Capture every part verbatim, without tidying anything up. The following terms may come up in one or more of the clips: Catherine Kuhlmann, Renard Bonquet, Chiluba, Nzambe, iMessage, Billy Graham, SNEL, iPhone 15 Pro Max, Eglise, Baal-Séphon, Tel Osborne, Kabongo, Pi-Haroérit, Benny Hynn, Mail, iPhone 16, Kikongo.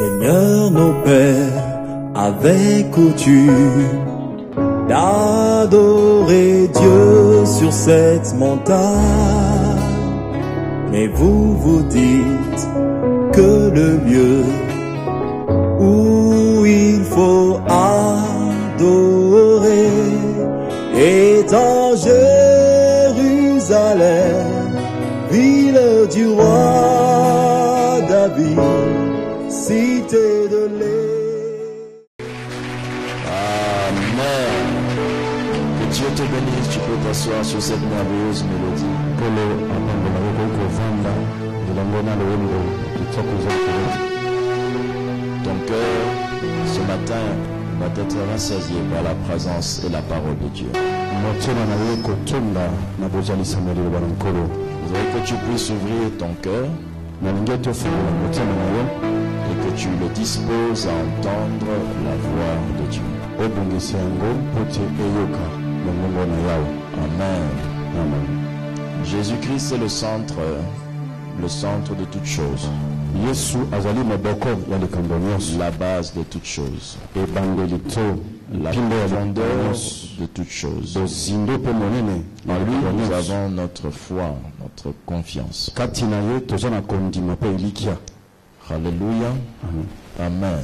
Seigneur nos pères avaient coutume d'adorer Dieu sur cette montagne. Mais vous vous dites que le lieu où il faut adorer est en Jérusalem, ville du roi David, cité de l'Église. Amen. Que Dieu te bénisse. Tu peux t'asseoir sur cette merveilleuse mélodie. Ton cœur, ce matin, va être rassasié par la présence et la parole de Dieu. Je veux que tu puisses ouvrir ton cœur et que tu le disposes à entendre la voix de Dieu. Amen. Amen. Jésus-Christ est le centre, le centre de toutes choses. La base de toutes choses. La profondeur de toutes choses. En lui, nous avons notre foi, notre confiance. Alléluia. Amen.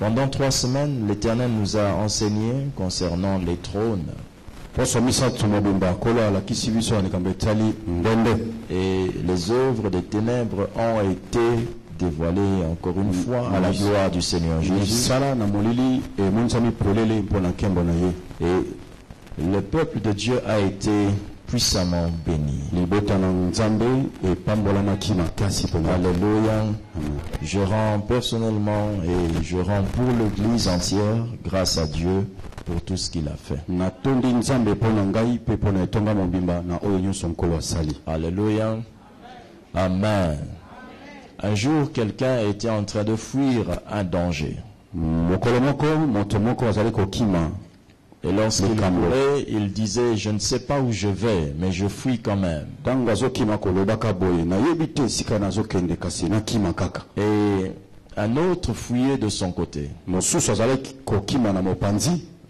Pendant trois semaines, l'Éternel nous a enseigné concernant les trônes. Et les œuvres des ténèbres ont été dévoilées encore une fois à la gloire du Seigneur Jésus. Et le peuple de Dieu a été puissamment béni. Alléluia. Je rends personnellement et je rends pour l'Église entière grâce à Dieu pour tout ce qu'il a fait. Alléluia. Amen. Un jour, quelqu'un était en train de fuir un danger. Et lorsqu'il courait, il disait, je ne sais pas où je vais, mais je fuis quand même. Et un autre fuyait de son côté.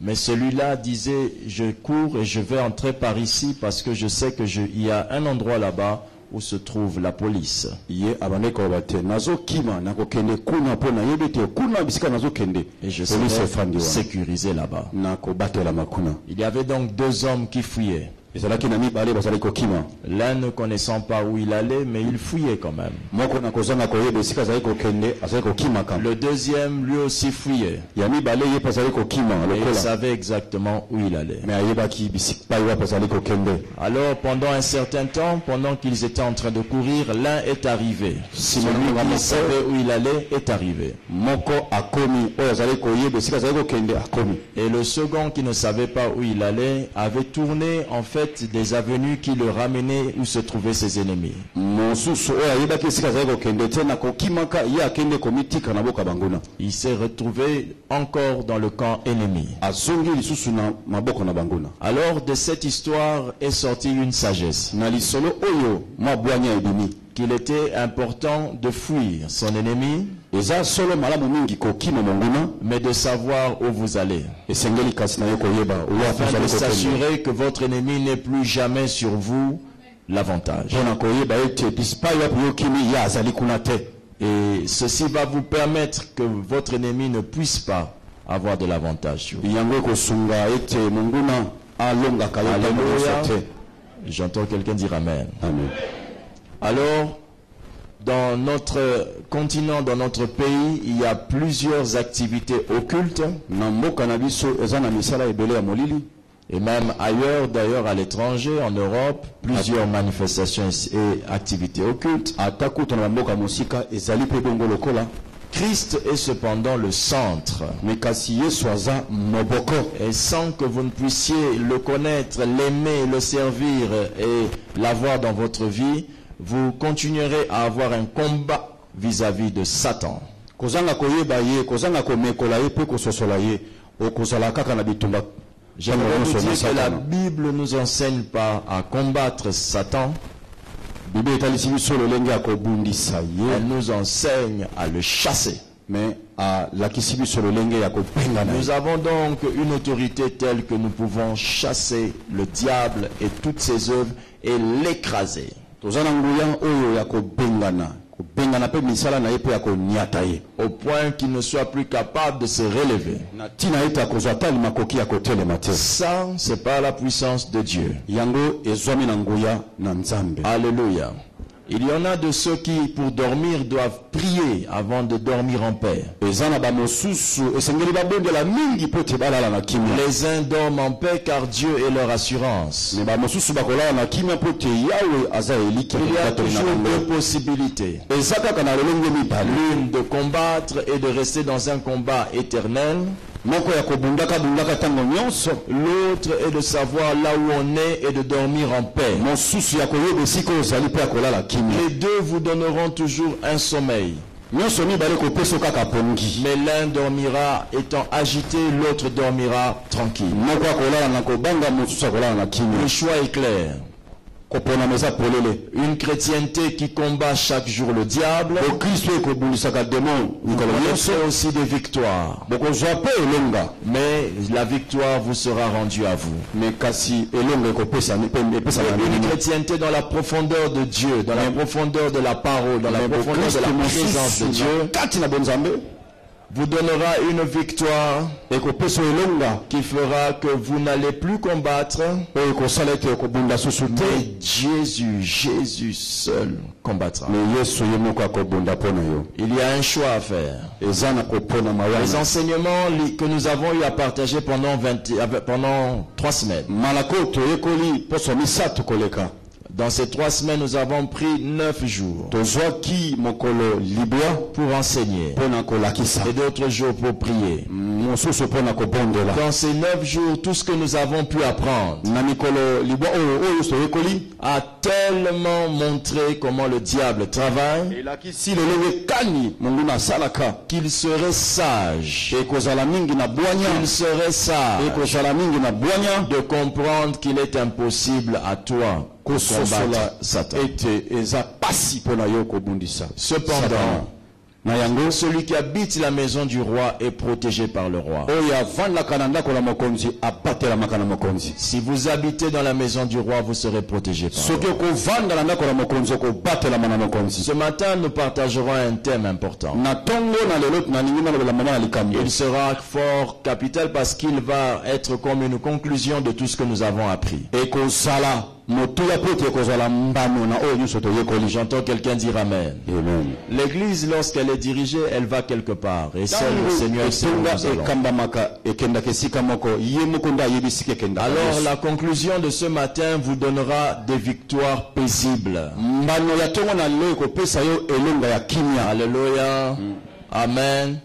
Mais celui-là disait, je cours et je vais entrer par ici parce que je sais qu'il y a un endroit là-bas où se trouve la police. Et je serai sécurisé là-bas. Il y avait donc deux hommes qui fuyaient. L'un ne connaissant pas où il allait, mais il fuyait quand même. Le deuxième, lui aussi, fuyait. Et il savait exactement où il allait. Alors, pendant un certain temps, pendant qu'ils étaient en train de courir, l'un est arrivé. Celui qui savait où il allait est arrivé. Et le second qui ne savait pas où il allait avait tourné en fait des avenues qui le ramenaient où se trouvaient ses ennemis. Il s'est retrouvé encore dans le camp ennemi. Alors de cette histoire est sortie une sagesse, qu'il était important de fuir son ennemi, mais de savoir où vous allez, afin de s'assurer que votre ennemi n'ait plus jamais sur vous l'avantage. Et ceci va vous permettre que votre ennemi ne puisse pas avoir de l'avantage sur vous. Alléluia. J'entends quelqu'un dire amen. Amen. Alors, dans notre continent, dans notre pays, il y a plusieurs activités occultes. Et même ailleurs, d'ailleurs à l'étranger, en Europe, plusieurs manifestations et activités occultes. Christ est cependant le centre. Et sans que vous ne puissiez le connaître, l'aimer, le servir et l'avoir dans votre vie, vous continuerez à avoir un combat vis-à-vis -vis de Satan. J'aimerais vous dire que la Bible nous enseigne pas à combattre Satan, Elle nous enseigne à le chasser. Mais nous avons donc une autorité telle que nous pouvons chasser le diable et toutes ses œuvres et l'écraser. Au point qu'il ne soit plus capable de se relever. Ça, c'est par la puissance de Dieu. Alléluia. Il y en a de ceux qui, pour dormir, doivent prier avant de dormir en paix. Les uns dorment en paix car Dieu est leur assurance. Il y a toujours deux possibilités. L'une de combattre et de rester dans un combat éternel. L'autre est de savoir là où on est et de dormir en paix. Les deux vous donneront toujours un sommeil. Mais l'un dormira étant agité, l'autre dormira tranquille. Le choix est clair. Une chrétienté qui combat chaque jour le diable, nous sommes aussi des victoires. Mais la victoire vous sera rendue à vous. Une chrétienté dans la profondeur de Dieu, dans la profondeur de la parole, dans la profondeur de la présence de Dieu, vous donnera une victoire qui fera que vous n'allez plus combattre. Mais Jésus, Jésus seul combattra. Il y a un choix à faire. Les enseignements que nous avons eu à partager pendant, pendant trois semaines. Dans ces trois semaines, nous avons pris neuf jours pour enseigner et d'autres jours pour prier. Dans ces neuf jours, tout ce que nous avons pu apprendre a tellement montré comment le diable travaille qu'il serait sage, qu'il serait sage de comprendre qu'il est impossible à toi. Cependant, celui qui habite la maison du roi est protégé par le roi. Si vous habitez dans la maison du roi, vous serez protégé par le roi. Ce matin, nous partagerons un thème important. Il sera fort capital parce qu'il va être comme une conclusion de tout ce que nous avons appris. J'entends quelqu'un dire amen. L'église, lorsqu'elle est dirigée, elle va quelque part. Et seul le Seigneur sait où nous allons. Alors la conclusion de ce matin vous donnera des victoires paisibles. Alléluia. Amen.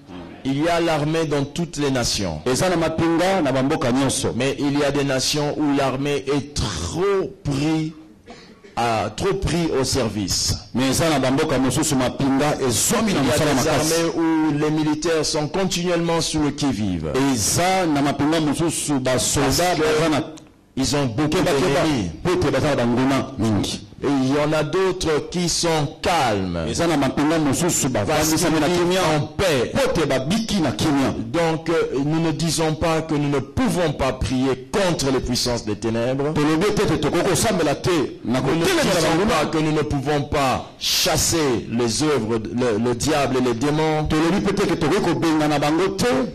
Il y a l'armée dans toutes les nations. Mais il y a des nations où l'armée est trop prise à, trop pris au service. Il y a des armées où les militaires sont continuellement sur le qui-vive. Ils ont beaucoup d'ennemis. Et il y en a d'autres qui sont calmes, en paix. Donc nous ne disons pas que nous ne pouvons pas prier contre les puissances des ténèbres. Nous ne disons pas que nous ne pouvons pas chasser les œuvres, le, le diable et les démons.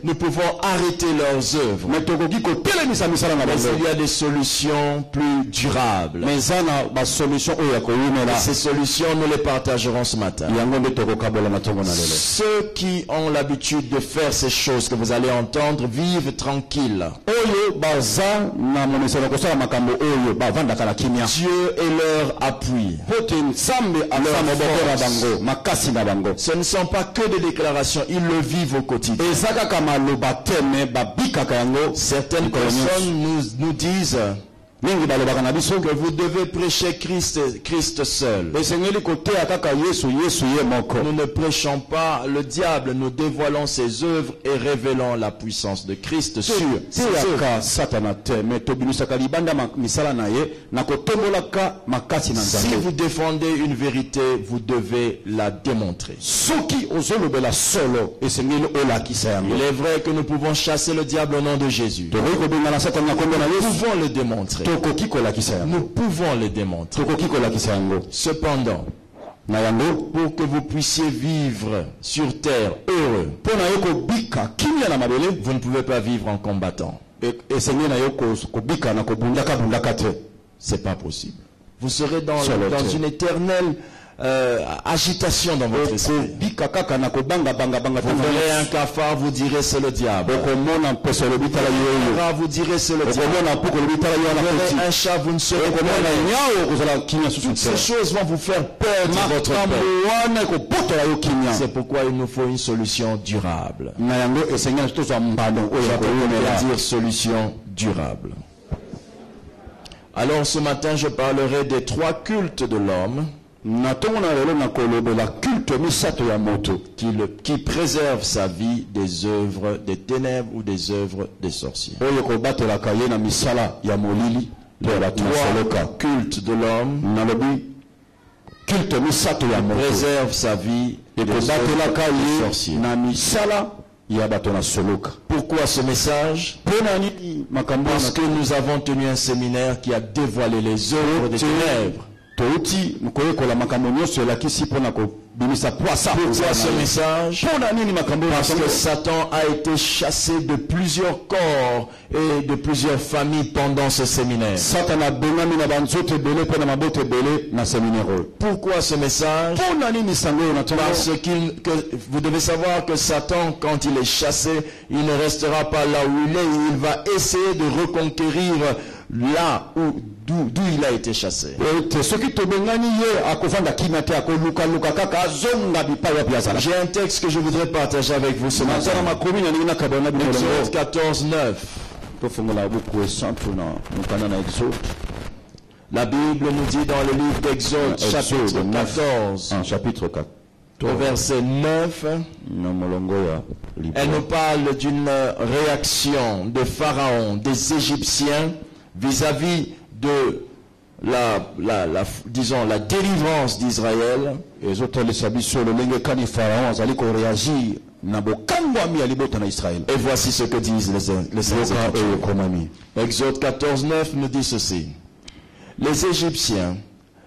Nous pouvons arrêter leurs œuvres. Mais il y a des solutions plus durables. Et ces solutions, nous les partagerons ce matin. Ceux qui ont l'habitude de faire ces choses que vous allez entendre vivent tranquilles. Dieu est leur appui. Ce ne sont pas que des déclarations, ils le vivent au quotidien. Certaines personnes nous, nous disent que vous devez prêcher Christ, Christ seul. Nous ne prêchons pas le diable, nous dévoilons ses œuvres et révélons la puissance de Christ sur Si vous défendez une vérité, vous devez la démontrer. Il est vrai que nous pouvons chasser le diable au nom de Jésus. Nous pouvons le démontrer. Nous pouvons le démontrer. Cependant, pour que vous puissiez vivre sur terre heureux, vous ne pouvez pas vivre en combattant. C'est pas possible. Vous serez dans, dans une éternelle euh, agitation dans votre esprit. Vous verrez un cafard, vous direz c'est le diable. Un cafard, vous direz c'est le diable. Vous verrez un chat, vous ne serez pas. Toutes ces choses vont vous faire perdre votre paix. C'est pourquoi il nous faut une solution durable. Je vais dire solution durable. Alors ce matin, je parlerai des trois cultes de l'homme qui, le, qui préserve sa vie des œuvres des ténèbres ou des œuvres des sorciers. Les trois cultes de l'homme qui préserve sa vie des œuvres des sorciers. Pourquoi ce message? Parce que nous avons tenu un séminaire qui a dévoilé les œuvres des ténèbres. Pourquoi ce message? Parce que Satan a été chassé de plusieurs corps et de plusieurs familles pendant ce séminaire. Pourquoi ce message? Parce qu'il, que vous devez savoir que Satan, quand il est chassé, il ne restera pas là où il est. Il va essayer de reconquérir là où d'où il a été chassé. J'ai un texte que je voudrais partager avec vous ce matin. Exode quatorze, neuf. La Bible nous dit dans le livre d'Exode, chapitre quatorze, chapitre quatre, au verset neuf, elle nous parle d'une réaction de Pharaon, des Égyptiens, vis-à-vis de la, la, la, disons, la délivrance d'Israël. Et voici ce que disent les, les Égyptiens. Exode quatorze, neuf nous dit ceci. Les Égyptiens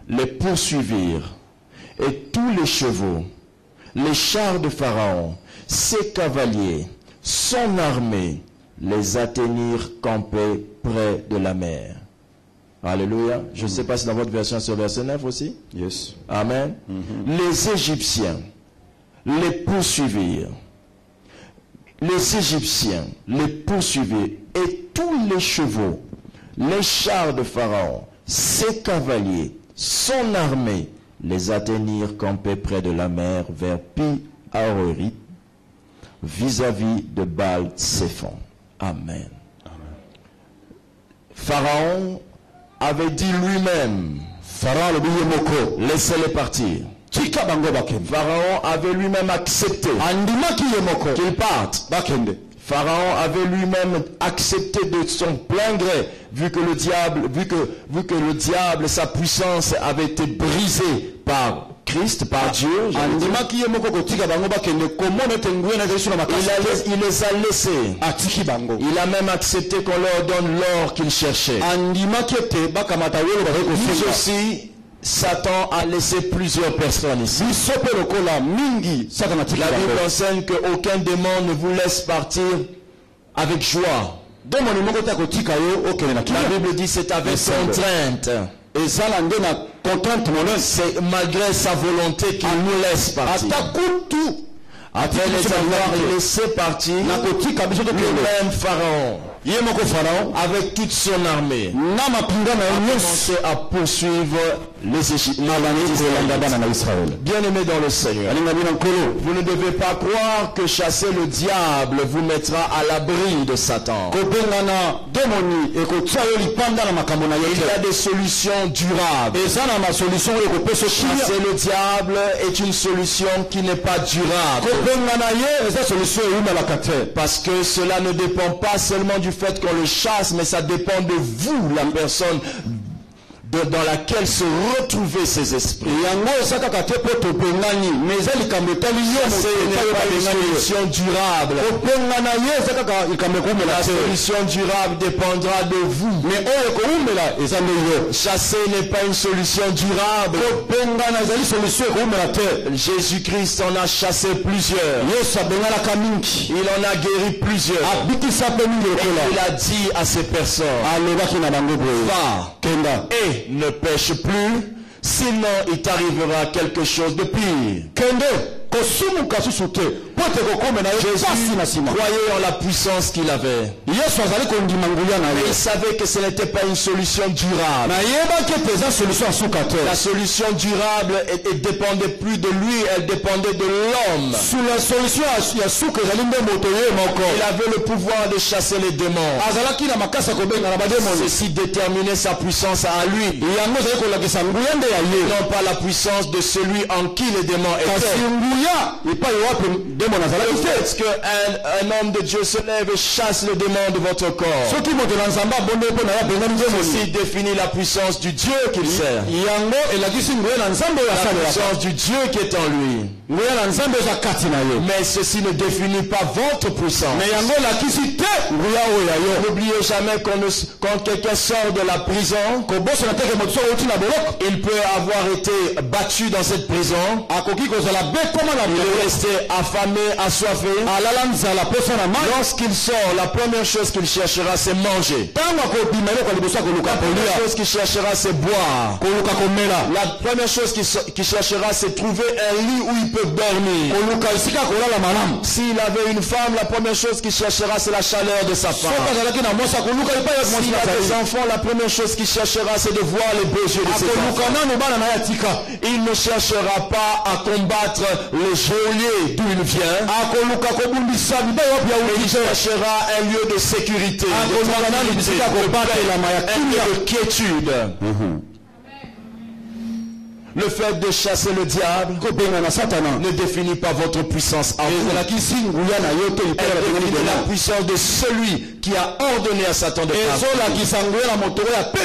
les poursuivirent, et tous les chevaux, les chars de Pharaon, ses cavaliers, son armée, les atteignirent campés près de la mer. Alléluia. Je ne sais pas si dans votre version c'est le verset neuf aussi. Yes. Amen. Mm-hmm. Les Égyptiens les poursuivirent. Les Égyptiens les poursuivirent. Et tous les chevaux, les chars de Pharaon, ses cavaliers, son armée, les atteignirent campés près de la mer vers Pi-Haroérit, vis-à-vis de Baal-Séphon. Amen. Amen. Pharaon avait dit lui-même, Pharaon le laissez-les partir. Pharaon avait lui-même accepté qu'ils partent. Pharaon avait lui-même accepté de son plein gré, vu que le diable, vu que, vu que le diable, sa puissance avait été brisée par Christ, par Dieu. Il, a, il les a laissés. Il a même accepté qu'on leur donne l'or qu'ils cherchaient. Nous aussi, Satan a laissé plusieurs personnes ici. La Bible enseigne qu'aucun démon ne vous laisse partir avec joie. La Bible dit c'est avec contrainte. C'est malgré sa volonté qu'il nous laisse partir. Après les avoir laissés partir, lui-même Pharaon, avec toute son armée, a commencé à poursuivre Bien-aimés dans le Seigneur, vous ne devez pas croire que chasser le diable vous mettra à l'abri de Satan. Il y a des solutions durables. Chasser le diable est une solution qui n'est pas durable. Parce que cela ne dépend pas seulement du fait qu'on le chasse, mais ça dépend de vous, la personne dans laquelle se retrouvaient ces esprits. Ce n'est pas une solution durable. La solution durable dépendra de vous. Chasser n'est pas une solution durable. Jésus-Christ en a chassé plusieurs. Il en a guéri plusieurs. Et il a dit à ces personnes, va et ne pêche plus, sinon il t'arrivera quelque chose de pire. Jésus croyait en la puissance qu'il avait. Il savait que ce n'était pas une solution durable. La solution durable ne dépendait plus de lui, elle dépendait de l'homme. Il avait le pouvoir de chasser les démons. Ceci déterminait sa puissance à lui, non pas la puissance de celui en qui les démons étaient. Le fait qu'un un homme de Dieu se lève et chasse le démon de votre corps, ceci définit la puissance du Dieu qu'il sert, la puissance du Dieu qui est en lui. Mais ceci ne définit pas votre puissance. N'oubliez jamais qu'on ne, quand quelqu'un sort de la prison, il peut avoir été battu dans cette prison, il est resté affamé, assoiffé. Lorsqu'il sort, la première chose qu'il cherchera, c'est manger. La première chose qu'il cherchera, c'est boire. La première chose qu'il cherchera, c'est trouver un lit où il peut dormir. S'il avait une femme, la première chose qu'il cherchera, c'est la chaleur de sa femme. S'il a des enfants, la première chose qu'il cherchera, c'est de voir les beaux yeux de ses enfants. Il ne cherchera pas à combattre le geôlier d'où il vient. Il cherchera un lieu de sécurité, de tranquillité, de quiétude. Le fait de chasser le diable ne définit pas votre puissance à vous. Elle définit la puissance de celui qui a ordonné à Satan de faire.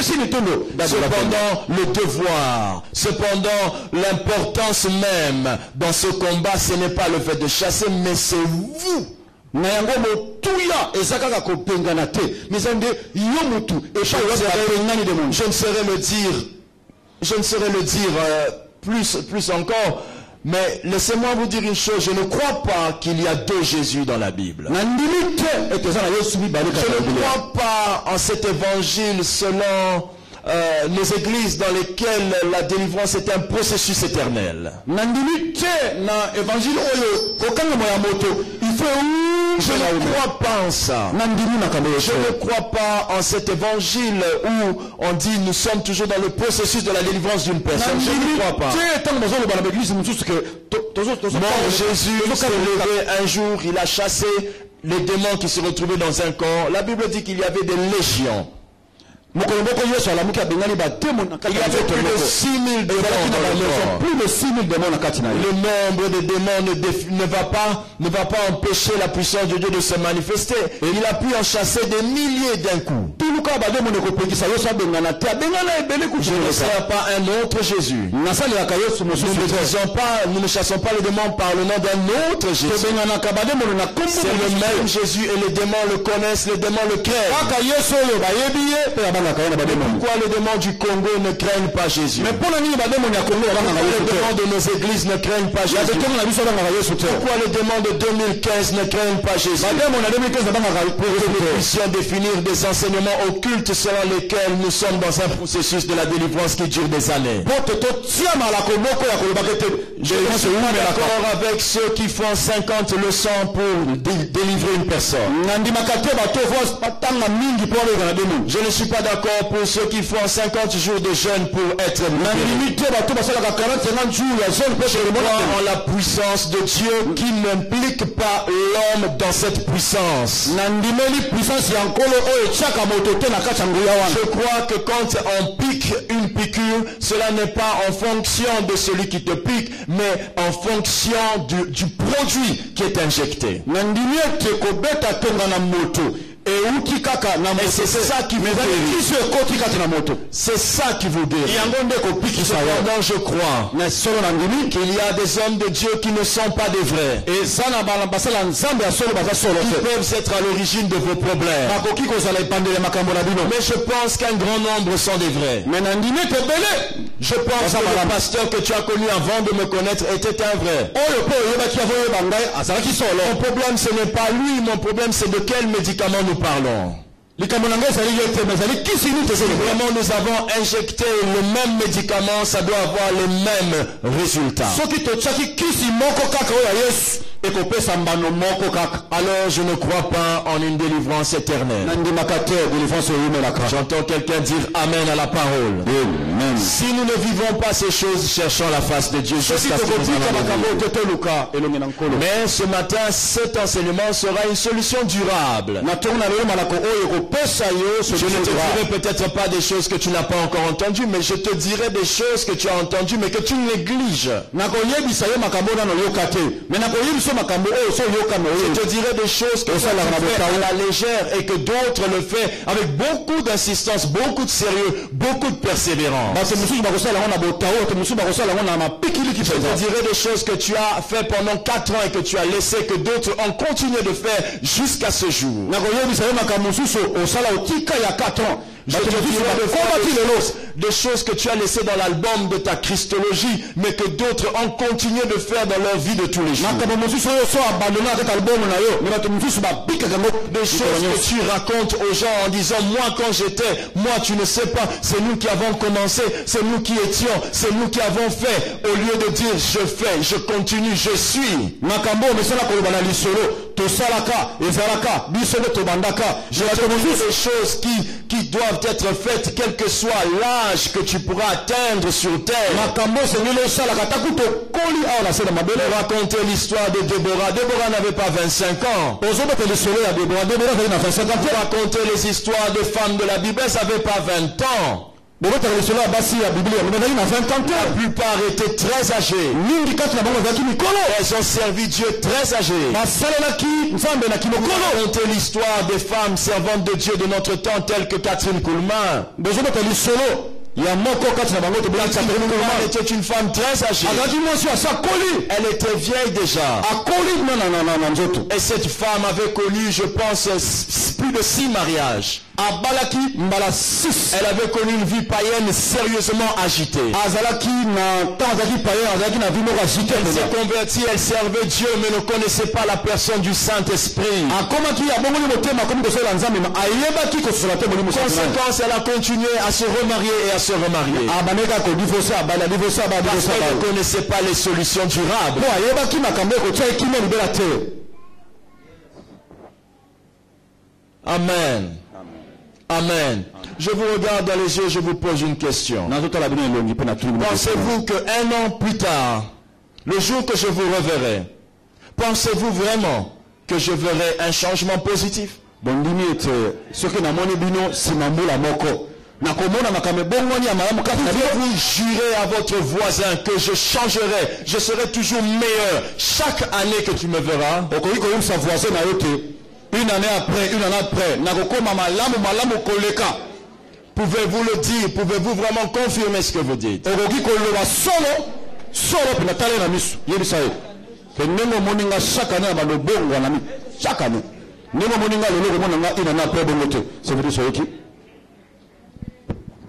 Cependant, le devoir, cependant, l'importance même dans ce combat, ce n'est pas le fait de chasser, mais c'est vous. Vous savez, je ne saurais le dire. Je ne saurais le dire euh, plus, plus encore, mais laissez-moi vous dire une chose, je ne crois pas qu'il y a deux Jésus dans la Bible. Je ne crois pas en cet évangile selon euh, les églises dans lesquelles la délivrance est un processus éternel. Je ne crois pas en ça. Je ne crois pas en cet évangile où on dit nous sommes toujours dans le processus de la délivrance d'une personne. Je ne crois pas. Mon Jésus s'est levé un jour, il a chassé les démons qui se retrouvaient dans un corps. La Bible dit qu'il y avait des légions. Il y avait plus de six mille démons dans le corps. Le nombre de démons ne, déf... ne, va pas, ne va pas empêcher la puissance de Dieu de se manifester. Et il a pu en chasser des milliers d'un coup. Je ne serai pas un autre Jésus. Nous ne, pas, nous ne chassons pas les démons par le nom d'un autre Jésus. C'est le même Jésus et les démons le connaissent, les démons le craignent. Pourquoi les démons du Congo ne craignent pas Jésus? Pourquoi les démons de nos églises ne craignent pas Jésus? Pourquoi les démons de deux mille quinze ne craignent pas Jésus? Nous puissions définir des enseignements occultes selon lesquels nous sommes dans un processus de la délivrance qui dure des années. Je suis d'accord avec ceux qui font cinquante leçons pour délivrer une personne. Je ne suis pas d'accord d'accord pour ceux qui font cinquante jours de jeûne pour être libérés. Je crois en la puissance de Dieu qui n'implique pas l'homme dans cette puissance. Je crois que quand on pique une piqûre, cela n'est pas en fonction de celui qui te pique, mais en fonction du, du produit qui est injecté. Et c'est ça qui vous guérit. C'est ça qui vous guérit. Cependant, je crois qu'il y a des hommes de Dieu qui ne sont pas des vrais. Ils peuvent être à l'origine de vos problèmes. Mais je pense qu'un grand nombre sont des vrais. Je pense que le pasteur que tu as connu avant de me connaître était un vrai. Mon problème, ce n'est pas lui. Mon problème, c'est de quel médicament nous parlons. Vraiment, nous avons injecté le même médicament, ça doit avoir les mêmes résultats. Alors je ne crois pas en une délivrance éternelle. J'entends quelqu'un dire amen à la parole. Amen. Si nous ne vivons pas ces choses, cherchons la face de Dieu. Mais ce matin, cet enseignement sera une solution durable. Je ne te dirai peut-être pas des choses que tu n'as pas encore entendues, mais je te dirai des choses que tu as entendues mais que tu négliges. Je te dirai des choses que tu fais à la légère et que d'autres le font avec beaucoup d'insistance, beaucoup de sérieux, beaucoup de persévérance. Je te dirai des choses que tu as fait pendant quatre ans et que tu as laissé que d'autres ont continué de faire jusqu'à ce jour. Je te dirai des choses que tu as laissées dans l'album de ta Christologie, mais que d'autres ont continué de faire dans leur vie de tous les jours. Des choses que tu racontes aux gens en disant moi quand j'étais, moi tu ne sais pas, c'est nous qui avons commencé, c'est nous qui étions, c'est nous qui avons fait, au lieu de dire je fais, je continue, je suis. Je te dis des choses qui, qui doivent être faites quel que soit l'âge que tu pourras atteindre sur terre. Raconter l'histoire de Déborah. Déborah n'avait pas vingt-cinq ans. Raconter les histoires de femmes de la Bible, elles n'avaient pas vingt ans. La plupart étaient très âgés. Elles ont servi Dieu très âgés. Raconter l'histoire des femmes servantes de Dieu de notre temps, telles que Catherine Kuhlmann. Elle était une femme très âgée. Elle était vieille déjà. Et cette femme avait connu, je pense, plus de six mariages. Elle avait connu une vie païenne sérieusement agitée. Elle s'est convertie, elle servait Dieu, mais ne connaissait pas la personne du Saint-Esprit. Conséquence, elle a continué à se remarier et à se remarier. Parce qu'elle ne connaissait pas les solutions durables. Amen. Amen. Je vous regarde dans les yeux, je vous pose une question. Pensez-vous qu'un an plus tard, le jour que je vous reverrai, pensez-vous vraiment que je verrai un changement positif? Pouvez-vous jurer à votre voisin que je changerai, je serai toujours meilleur chaque année que tu me verras? Une année après, une année après, pouvez-vous le dire? Pouvez-vous vraiment confirmer ce que vous dites?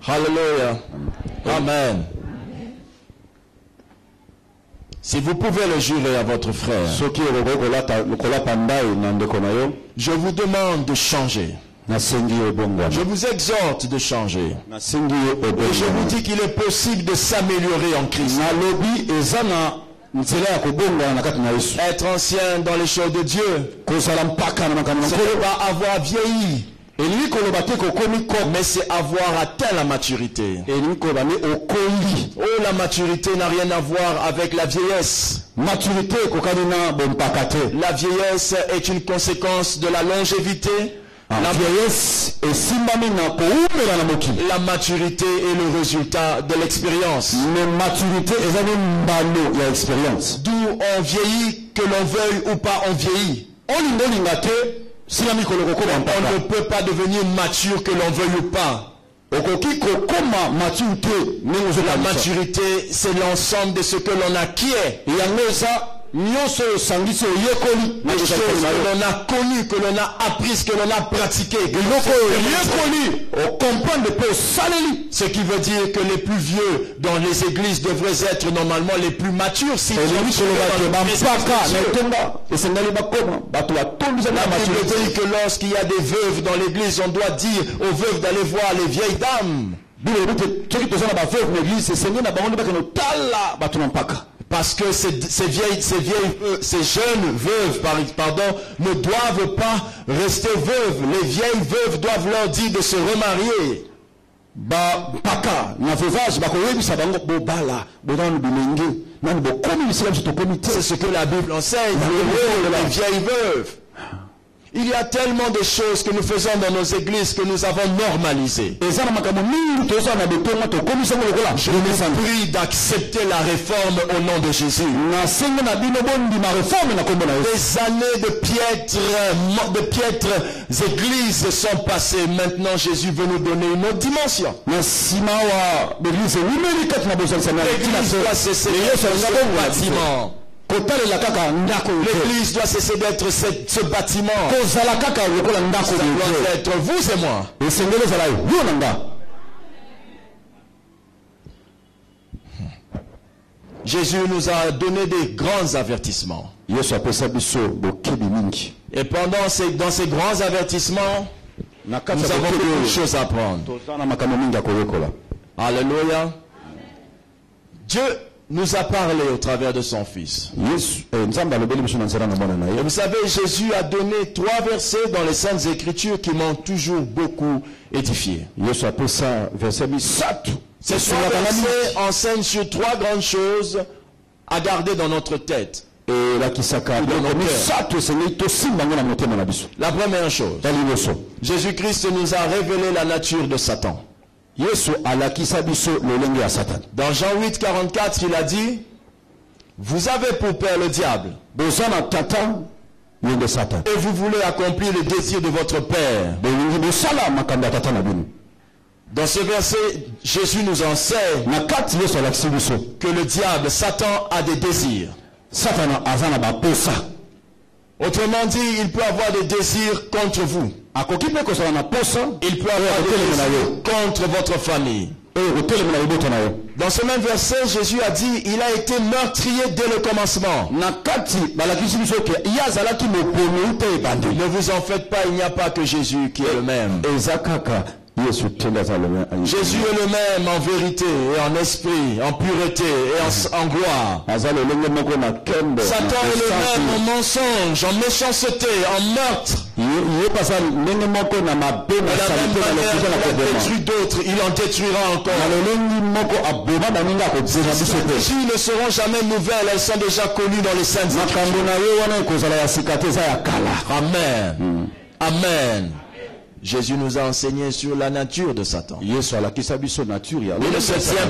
Hallelujah. Amen. Si vous pouvez le jurer à votre frère, je vous demande de changer. Je vous exhorte de changer. Et je vous dis qu'il est possible de s'améliorer en Christ. Être ancien dans les choses de Dieu, c'est ne pas avoir vieilli. Mais c'est avoir atteint la maturité. Oh, la maturité n'a rien à voir avec la vieillesse. La vieillesse est une conséquence de la longévité. La vieillesse est simbamina pour la moki. La maturité est le résultat de l'expérience. La maturité est la expérience. D'où on vieillit, que l'on veuille ou pas, on vieillit. On ne peut pas devenir mature que l'on veuille ou pas. La maturité, c'est l'ensemble de ce que l'on acquiert. Les choses que l'on a connues, que l'on a apprises, que l'on a pratiquées. Ce qui veut dire que les plus vieux dans les églises devraient être normalement les plus matures. Si la Bible dit que lorsqu'il y a des veuves dans l'église, on doit dire aux veuves d'aller voir les vieilles dames. Parce que ces, ces vieilles, ces vieilles, euh, ces jeunes veuves, pardon, ne doivent pas rester veuves. Les vieilles veuves doivent leur dire de se remarier. Bah, paka, na veuvage, bah, koyebi sa bango bobala, bodan bimenge, nan bo komi islam sur ton comité. C'est ce que la Bible enseigne. Les vieilles veuves. Il y a tellement de choses que nous faisons dans nos églises que nous avons normalisées. Je vous prie d'accepter la réforme au nom de Jésus. Des années de piètres, de piètres églises sont passées. Maintenant, Jésus veut nous donner une autre dimension. L'église doit cesser d'être bâtiment. L'église doit cesser d'être ce, ce bâtiment. Ça doit être vous et moi. Jésus nous a donné des grands avertissements. Et pendant ces, dans ces grands avertissements, nous avons beaucoup de choses à apprendre. Alléluia. Dieu nous a parlé au travers de son Fils. Et vous savez, Jésus a donné trois versets dans les Saintes Écritures qui m'ont toujours beaucoup édifié. Ces trois versets enseignent sur trois grandes choses à garder dans notre tête. La première chose, Jésus-Christ nous a révélé la nature de Satan. Dans Jean huit, quarante-quatre, il a dit: vous avez pour père le diable, et vous voulez accomplir le désir de votre père. Dans ce verset, Jésus nous enseigne que le diable, Satan, a des désirs. Autrement dit, il peut avoir des désirs contre vous. Il peut avoir des désirs contre votre famille. Dans ce même verset, Jésus a dit: il a été meurtrier dès le commencement. Ne vous en faites pas, il n'y a pas que Jésus qui est le même. Jésus est le même en vérité et en esprit, en pureté et en, en gloire. Satan est le même en mensonge, en méchanceté, en meurtre. De la même manière qu'il a détruit d'autres, il en détruira encore. Ces stratégies ne seront jamais nouvelles, elles sont déjà connues dans les Saintes Écritures. Amen. Amen. Jésus nous a enseigné sur la nature de Satan. Il ne se tient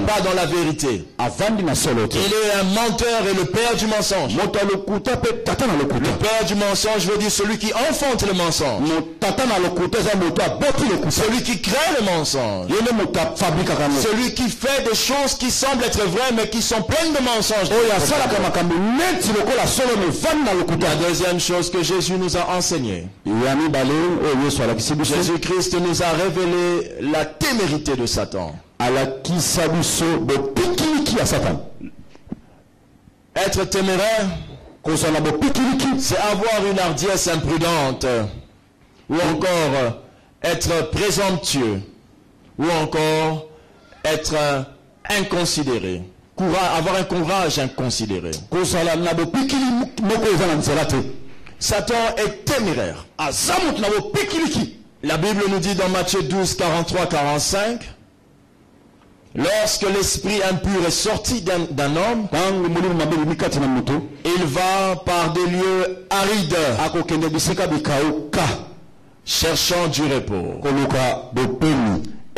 pas dans la vérité. Il est un menteur et le père du mensonge. Le père du mensonge veut dire celui qui enfante le mensonge. Celui qui crée le mensonge. Celui qui fait des choses qui semblent être vraies mais qui sont pleines de mensonges. La deuxième chose que Jésus nous a enseignée, Jésus-Christ nous a révélé la témérité de Satan. Être téméraire, c'est avoir une hardiesse imprudente, ou encore être présomptueux, ou encore être inconsidéré. Avoir un courage inconsidéré. Satan est téméraire. La Bible nous dit dans Matthieu douze, quarante-trois, quarante-cinq, lorsque l'esprit impur est sorti d'un homme, il va par des lieux arides, cherchant du repos.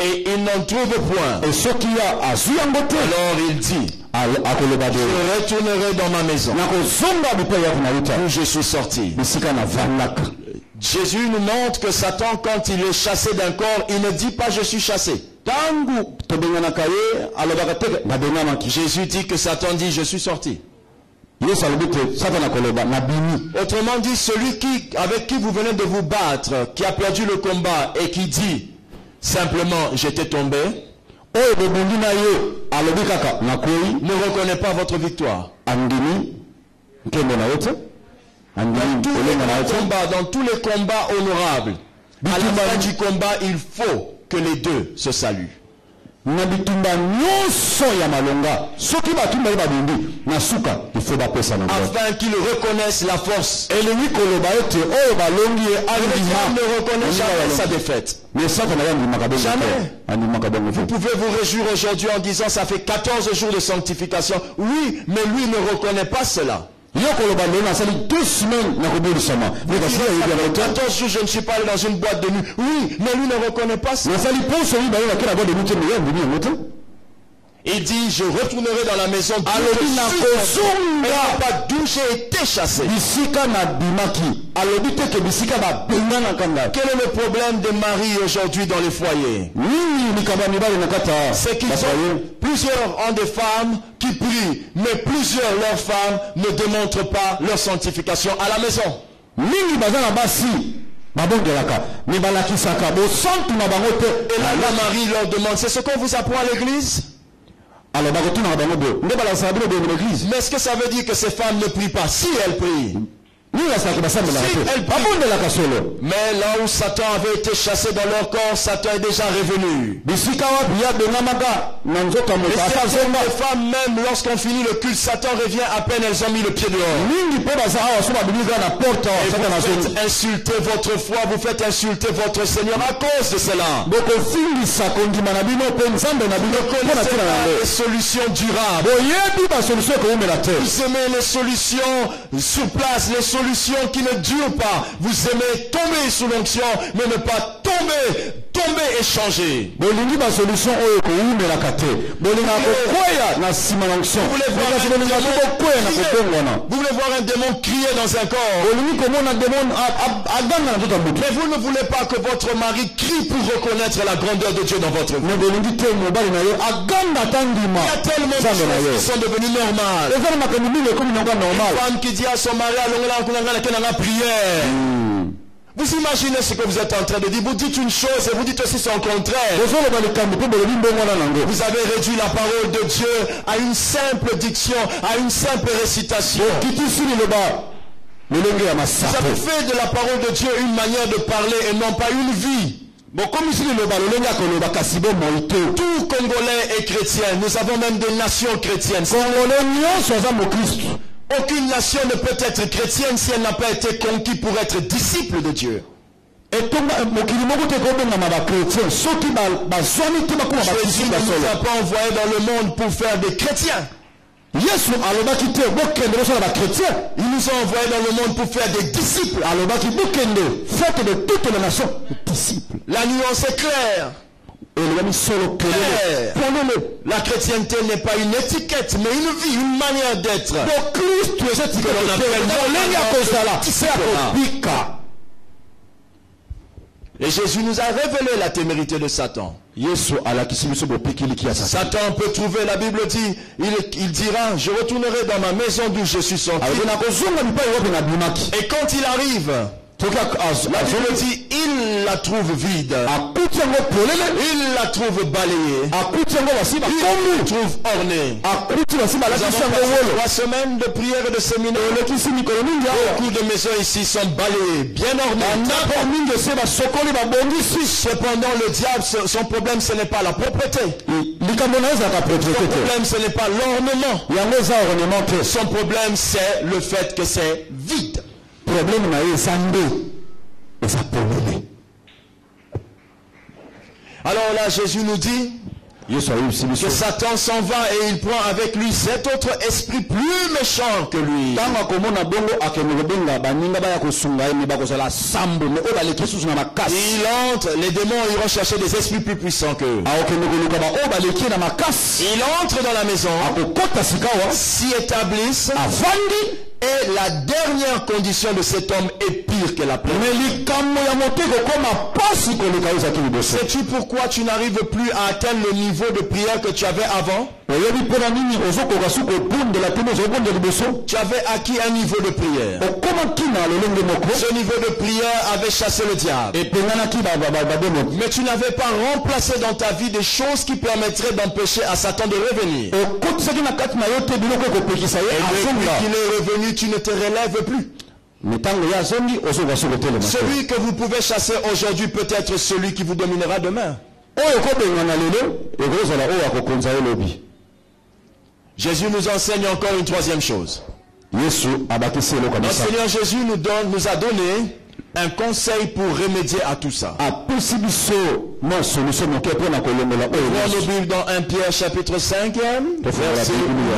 Et il n'en trouve point. Alors il dit, je retournerai dans ma maison où je suis sorti. Jésus nous montre que Satan, quand il est chassé d'un corps, il ne dit pas je suis chassé. Jésus dit que Satan dit je suis sorti. Autrement dit, celui qui, avec qui vous venez de vous battre, qui a perdu le combat et qui dit simplement j'étais tombé, ne reconnaît pas votre victoire. Dans tous, combats, dans tous les combats honorables, à la fin du combat, il faut que les deux se saluent. Afin qu'ils reconnaissent la force. Et lui ne reconnaît jamais sa défaite. Jamais. Vous pouvez vous réjouir aujourd'hui en disant ça fait quatorze jours de sanctification. Oui, mais lui ne reconnaît pas cela. Attention, je ne suis pas allé dans une boîte de nuit. Oui, mais lui ne reconnaît pas ça. Il dit, je retournerai dans la maison de Dieu. Pas douché, été chassé. Quel est le problème des maris aujourd'hui dans les foyers? C'est qu'ils ont, plusieurs ont des femmes qui prient, mais plusieurs leurs femmes ne démontrent pas leur sanctification à la maison. Et là, le mari leur demande, c'est ce qu'on vous apprend à l'église? Mais est-ce que ça veut dire que ces femmes ne prient pas? Si elles prient, si elles prient. Mais là où Satan avait été chassé dans leur corps, Satan est déjà revenu. Et certaines femmes, même lorsqu'on finit le culte, Satan revient à peine elles ont mis le pied dehors. Et vous faites insulter votre foi, vous faites insulter votre Seigneur à cause de cela. Ne connaissez pas les solutions durables. Vous aimez les solutions sur place, les solutions qui ne durent pas. Vous aimez tomber sous l'onction, mais ne pas tomber, tomber et changer. Vous voulez voir un démon crier dans un corps, mais vous ne voulez pas que votre mari crie pour reconnaître la grandeur de Dieu dans votre vie. Il y a tellement de choses qui sont devenues normales. Une femme qui dit à son mari, allons là, prière. Mm. Vous imaginez ce que vous êtes en train de dire. Vous dites une chose et vous dites aussi son contraire. Vous avez réduit la parole de Dieu à une simple diction, à une simple récitation. Vous avez fait de la parole de Dieu une manière de parler et non pas une vie. Tout Congolais est chrétien. Nous avons même des nations chrétiennes. Aucune nation ne peut être chrétienne si elle n'a pas été conquise pour être disciple de Dieu. Jésus ne nous a pas envoyé dans le monde pour faire des chrétiens. Il nous a envoyés dans le monde pour faire des disciples. Faites de toutes les nations des disciples. La nuance est claire. La chrétienté n'est pas une étiquette, mais une vie, une manière d'être. Et Jésus nous a révélé la témérité de Satan. Satan peut trouver, la Bible dit, il, il dira, je retournerai dans ma maison d'où je suis sorti. Et quand il arrive, je le dis, il la trouve vide, il la trouve balayée, il la trouve ornée. Nous avons trois semaines de prière et de séminaire. Beaucoup de maisons ici sont balayées, bien ornées. Cependant, le diable, son problème, ce n'est pas la propreté. Son problème, ce n'est pas l'ornement. Son problème, c'est le fait que c'est vide. Problème, Alors là, Jésus nous dit que Satan s'en va et il prend avec lui cet autre esprit plus méchant que lui. Il entre, les démons iront chercher des esprits plus puissants qu'eux. Il entre dans la maison, s'y établissent, et la dernière condition de cet homme est pire que la première. Sais-tu pourquoi tu n'arrives plus à atteindre le niveau de prière que tu avais avant? Tu avais acquis un niveau de prière. Ce niveau de prière avait chassé le diable. Mais tu n'avais pas remplacé dans ta vie des choses qui permettraient d'empêcher à Satan de revenir. Et depuis qu'il est revenu, tu ne te relèves plus. Celui que vous pouvez chasser aujourd'hui peut être celui qui vous dominera demain. Jésus nous enseigne encore une troisième chose. Notre Seigneur Jésus nous, donne, nous a donné un conseil pour remédier à tout ça. Nous sommes dans Premier Pierre chapitre cinq, verset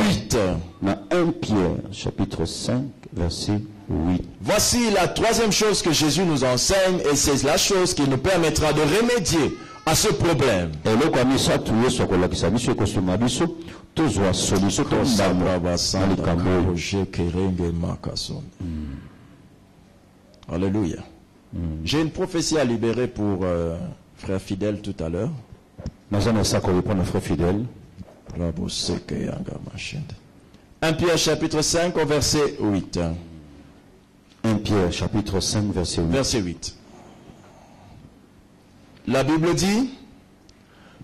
huit. Premier Pierre chapitre cinq, verset huit. Voici la troisième chose que Jésus nous enseigne, et c'est la chose qui nous permettra de remédier à ce problème. Mm. Alléluia. Mm. J'ai une prophétie à libérer pour euh, frère fidèle tout à l'heure. Premier Pierre chapitre cinq, verset huit. Premier Pierre chapitre cinq, verset huit. La Bible dit,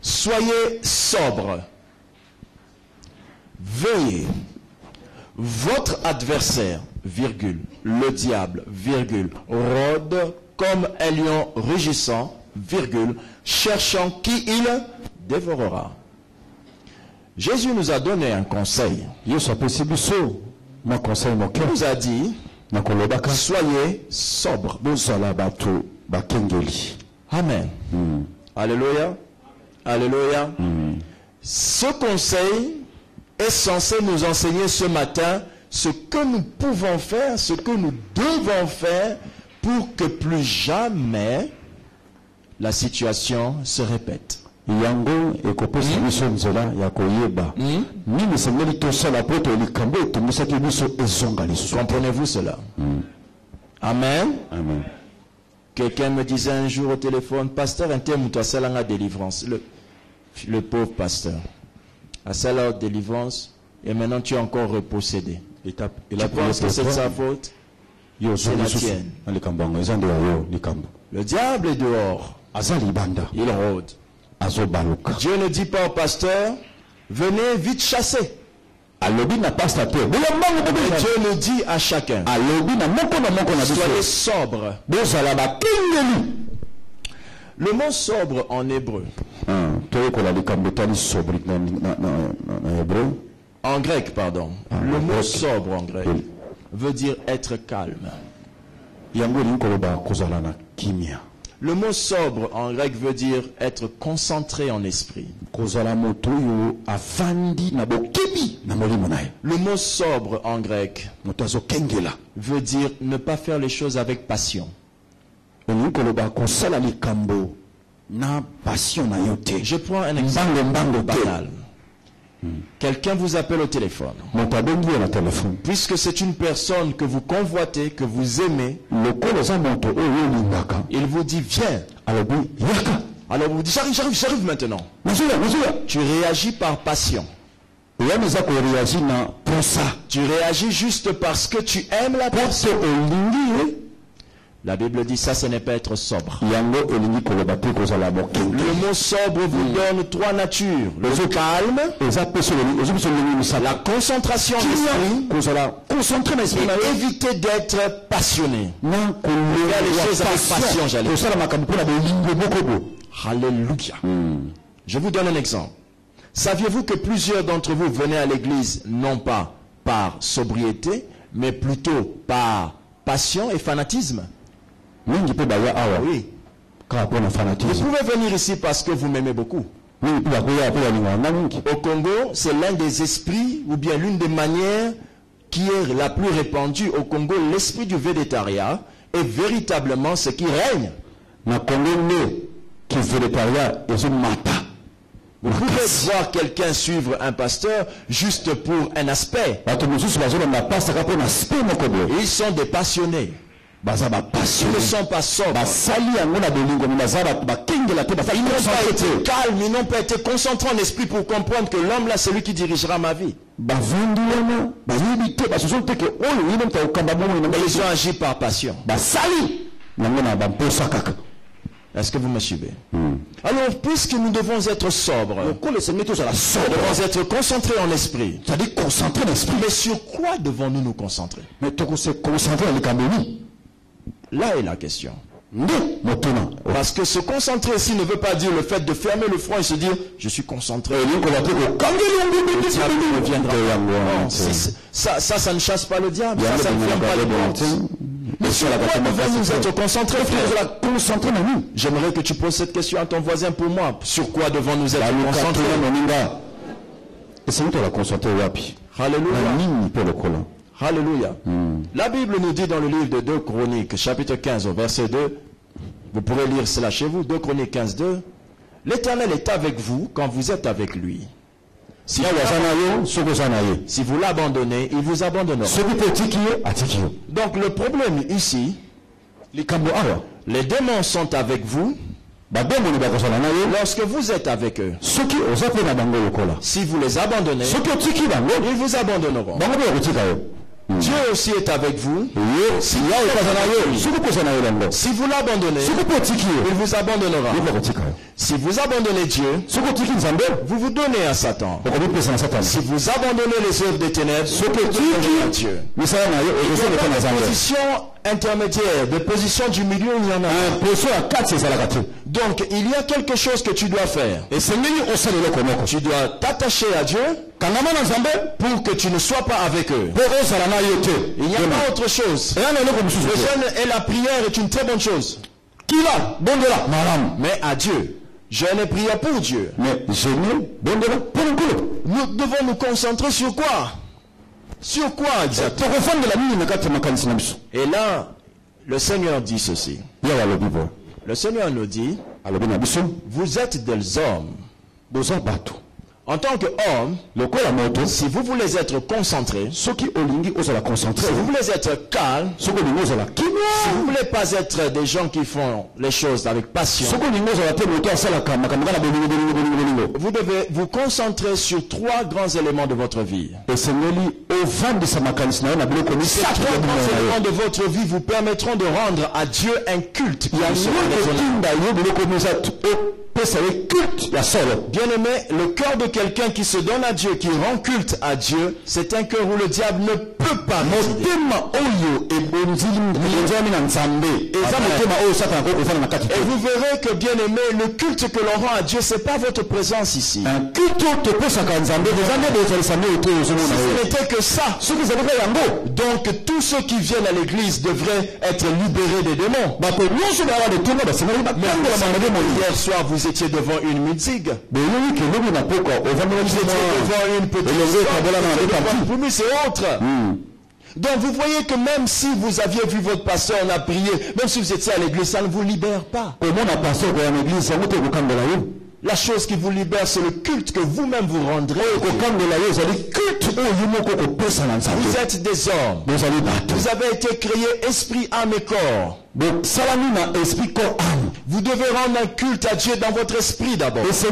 soyez sobres, veillez, votre adversaire, virgule, le diable, virgule, rôde comme un lion rugissant, virgule, cherchant qui il dévorera. Jésus nous a donné un conseil. Il nous a dit, soyez sobres. Amen. Mm. Alléluia. Alléluia. Mm. Ce conseil est censé nous enseigner ce matin ce que nous pouvons faire, ce que nous devons faire pour que plus jamais la situation se répète. Yango et Koposi Missonzola, Yakoyeba. Mimi Semeli Tosa, la pote Olikambo, Tomusaki Misso et Zongalis. Comprenez-vous cela? Mm. Amen. Amen. Quelqu'un me disait un jour au téléphone, pasteur, un thème où ça la délivrance. Le, le pauvre pasteur. À celle-là, délivrance, et maintenant tu es encore repossédé. Et tu penses que c'est de sa faute? C'est la tienne. Le diable est dehors. Il rôde. Dieu ne dit pas au pasteur, venez vite chasser. Et Dieu le dit à chacun. Soyez sobre. Le mot sobre en hébreu. En grec, pardon. Le mot sobre en grec veut dire être calme. Le mot sobre en grec veut dire être concentré en esprit. Le mot sobre en grec veut dire ne pas faire les choses avec passion. Je prends un exemple banal. Quelqu'un vous appelle au téléphone. Puisque c'est une personne que vous convoitez, que vous aimez, il vous dit viens. Alors vous dites j'arrive, j'arrive, j'arrive maintenant. Tu réagis par passion. Tu réagis juste parce que tu aimes la personne. La Bible dit ça, ce n'est pas être sobre. Le mot sobre vous donne trois natures. Le calme, la concentration d'esprit, et éviter d'être passionné. Faire les choses avec passion, j'allais dire. Alléluia. Je vous donne un exemple. Saviez-vous que plusieurs d'entre vous venaient à l'église, non pas par sobriété, mais plutôt par passion et fanatisme? Oui. Vous pouvez venir ici parce que vous m'aimez beaucoup. Au Congo, c'est l'un des esprits, ou bien l'une des manières qui est la plus répandue au Congo, l'esprit du végétariat est véritablement ce qui règne. Vous pouvez voir quelqu'un suivre un pasteur juste pour un aspect. Ils sont des passionnés. Ils ne sont pas sobres. Ils n'ont pas été calmes, ils n'ont pas été concentrés en esprit pour comprendre que l'homme là, c'est lui qui dirigera ma vie. Mais ils ont agi par passion. Est-ce que vous me suivez? Mm. Alors, puisque nous devons être sobres, nous devons être concentrés en esprit. Ça dit concentrés en esprit. Mais sur quoi devons-nous nous concentrer? Mais concentrer là est la question. Mm. Parce que se concentrer ici ne veut pas dire le fait de fermer le front et se dire je suis concentré. Ça, ça ne chasse pas le diable. Ça, ça ne ferme pas les portes. Mais sur quoi devons-nous être concentrés? J'aimerais que tu poses cette question à ton voisin pour moi. Sur quoi devons-nous être concentrés? Alléluia. Alléluia. Mm. La Bible nous dit dans le livre de deux Chroniques, chapitre quinze, au verset deux, vous pourrez lire cela chez vous, deux Chroniques quinze, deux, l'Éternel est avec vous quand vous êtes avec lui. Si vous l'abandonnez, il vous abandonnera. Donc le problème ici, les démons sont avec vous lorsque vous êtes avec eux. Si vous les abandonnez, ils vous abandonneront. Dieu aussi est avec vous. Si vous l'abandonnez, il vous abandonnera. Si vous abandonnez Dieu, vous vous donnez à Satan. Si vous abandonnez les œuvres des ténèbres, vous vous donnez à Dieu. Il y a une position intermédiaire, de position du milieu, il y en a. Donc, il y a quelque chose que tu dois faire. Tu dois t'attacher à Dieu pour que tu ne sois pas avec eux. Il n'y a pas autre chose. Le jeûne et la prière est une très bonne chose. Qui va? Mais à Dieu. Jeûne et prière pour Dieu. Nous devons nous concentrer sur quoi? Sur quoi exactement? Et là, le Seigneur dit ceci. Le Seigneur nous dit, vous êtes des hommes. En tant qu'homme, si vous voulez être concentré, si vous voulez être calme, si vous ne voulez pas être des gens qui font les choses avec passion, vous devez vous concentrer sur trois grands éléments de votre vie. Ces trois grands éléments de votre vie vous permettront de rendre à Dieu un culte. Bien-aimé, le cœur de quelqu'un qui se donne à Dieu, qui rend culte à Dieu, c'est un cœur où le diable ne peut pas résider. Et vous verrez que, bien-aimé, le culte que l'on rend à Dieu, ce n'est pas votre présence ici. Si ce n'était que ça, donc tous ceux qui viennent à l'église devraient être libérés des démons. Hier soir, vous étiez devant une musique. Vous étiez devant une petite et autres. Donc vous voyez que même si vous aviez vu votre pasteur, on a prié, même si vous étiez à l'église, ça ne vous libère pas. La chose qui vous libère, c'est le culte que vous-même vous rendrez. Vous êtes des hommes. Vous avez été créés esprit, âme et corps. Vous devez rendre un culte à Dieu dans votre esprit d'abord. Si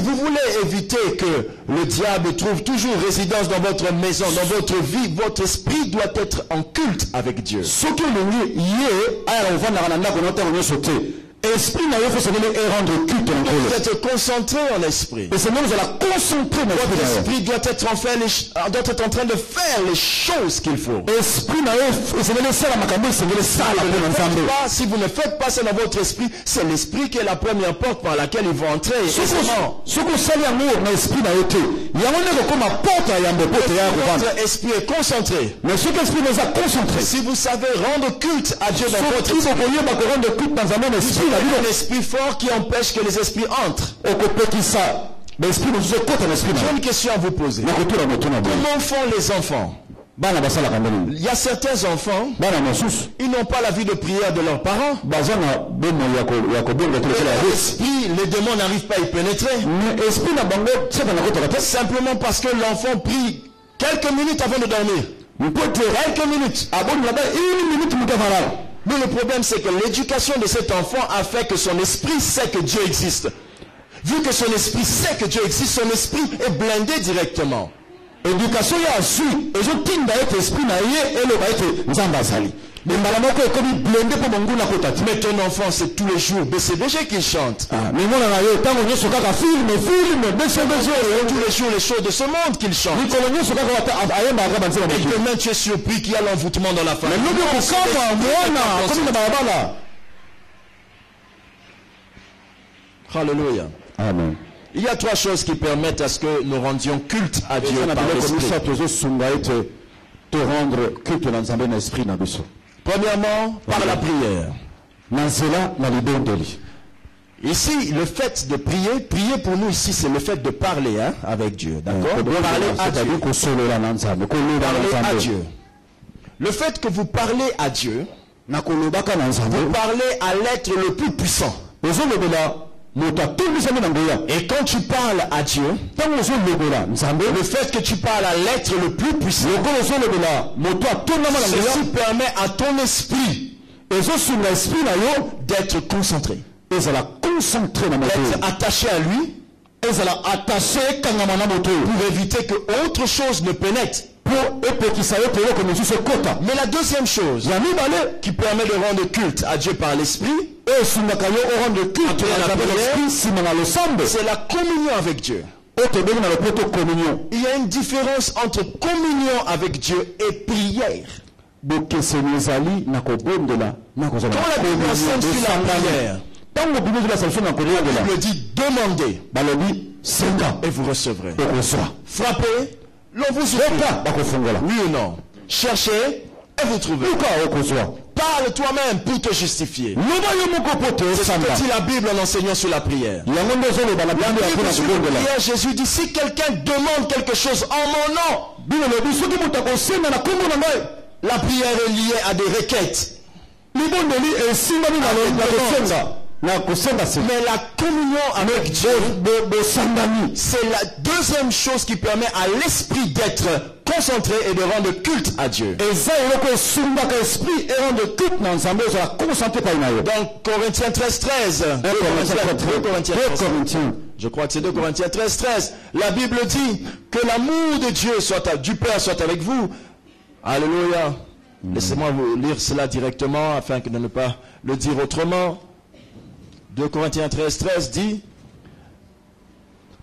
vous voulez éviter que le diable trouve toujours résidence dans votre maison, dans votre vie, votre esprit doit être en culte avec Dieu. Vous êtes concentré en esprit. Votre esprit doit être, en fait les, doit être en train de faire les choses qu'il faut. Pas, si vous ne faites pas ça dans votre esprit, c'est l'esprit qui est la première porte par laquelle ils vont entrer. Votre esprit est concentré. Si vous savez rendre culte à Dieu dans votre esprit, il y a un esprit fort qui empêche que les esprits entrent. J'ai une question à vous poser. Comment font les enfants? Il y a certains enfants, ils n'ont pas la vie de prière de leurs parents. L'esprit, les démons n'arrivent pas à y pénétrer. Simplement parce que l'enfant prie quelques minutes avant de dormir. Quelques minutes. Une minute. Mais le problème, c'est que l'éducation de cet enfant a fait que son esprit sait que Dieu existe. Vu que son esprit sait que Dieu existe, son esprit est blindé directement. L'éducation est assurée. Et je tiens d'être esprit naïe et le Zambasali. Mais ton enfant, c'est tous les jours B C B G qu'il chante. Ah, mais tous les jours les choses de ce monde qu'il chante. Et demain tu es surpris qu'il y a l'envoûtement dans la famille. Alléluia. Amen. Il y a trois choses qui permettent à ce que nous rendions culte à Dieu par l'esprit. Te rendre culte dans un esprit. Premièrement, par la prière. Ici, le fait de prier, prier pour nous ici, c'est le fait de parler hein, avec Dieu. D'accord ? Parler à Dieu. Parler à Dieu. Le fait que vous parlez à Dieu, vous parlez à l'être le plus puissant. Et quand tu parles à Dieu, le fait que tu parles à l'être le plus puissant, ceci permet à ton esprit d'être concentré, d'être attaché à lui, pour éviter que autre chose ne pénètre. Mais la deuxième chose qui permet de rendre culte à Dieu par l'esprit, c'est la communion avec Dieu. Il y a une différence entre communion avec Dieu et prière. Quand la Bible enseigne sur la prière, la Bible dit demandez et vous recevrez. Frappez, l'on vous ouvrira. Oui ou non? Cherchez et vous trouvez. Parle toi-même pour te justifier. C'est ce que dit la Bible en enseignant sur la prière. La Bible sur la prière, Jésus dit, si quelqu'un demande quelque chose en mon nom, la prière est liée à des requêtes. À des demandes. Mais la communion avec Dieu, c'est la deuxième chose qui permet à l'esprit d'être concentré et de rendre culte à Dieu. Dans Corinthiens treize treize, je crois que c'est deux Corinthiens treize treize, la Bible dit que l'amour de Dieu soit, du Père soit avec vous. Alléluia. Mm. Laissez-moi vous lire cela directement afin que de ne pas le dire autrement. deux Corinthiens treize treize dit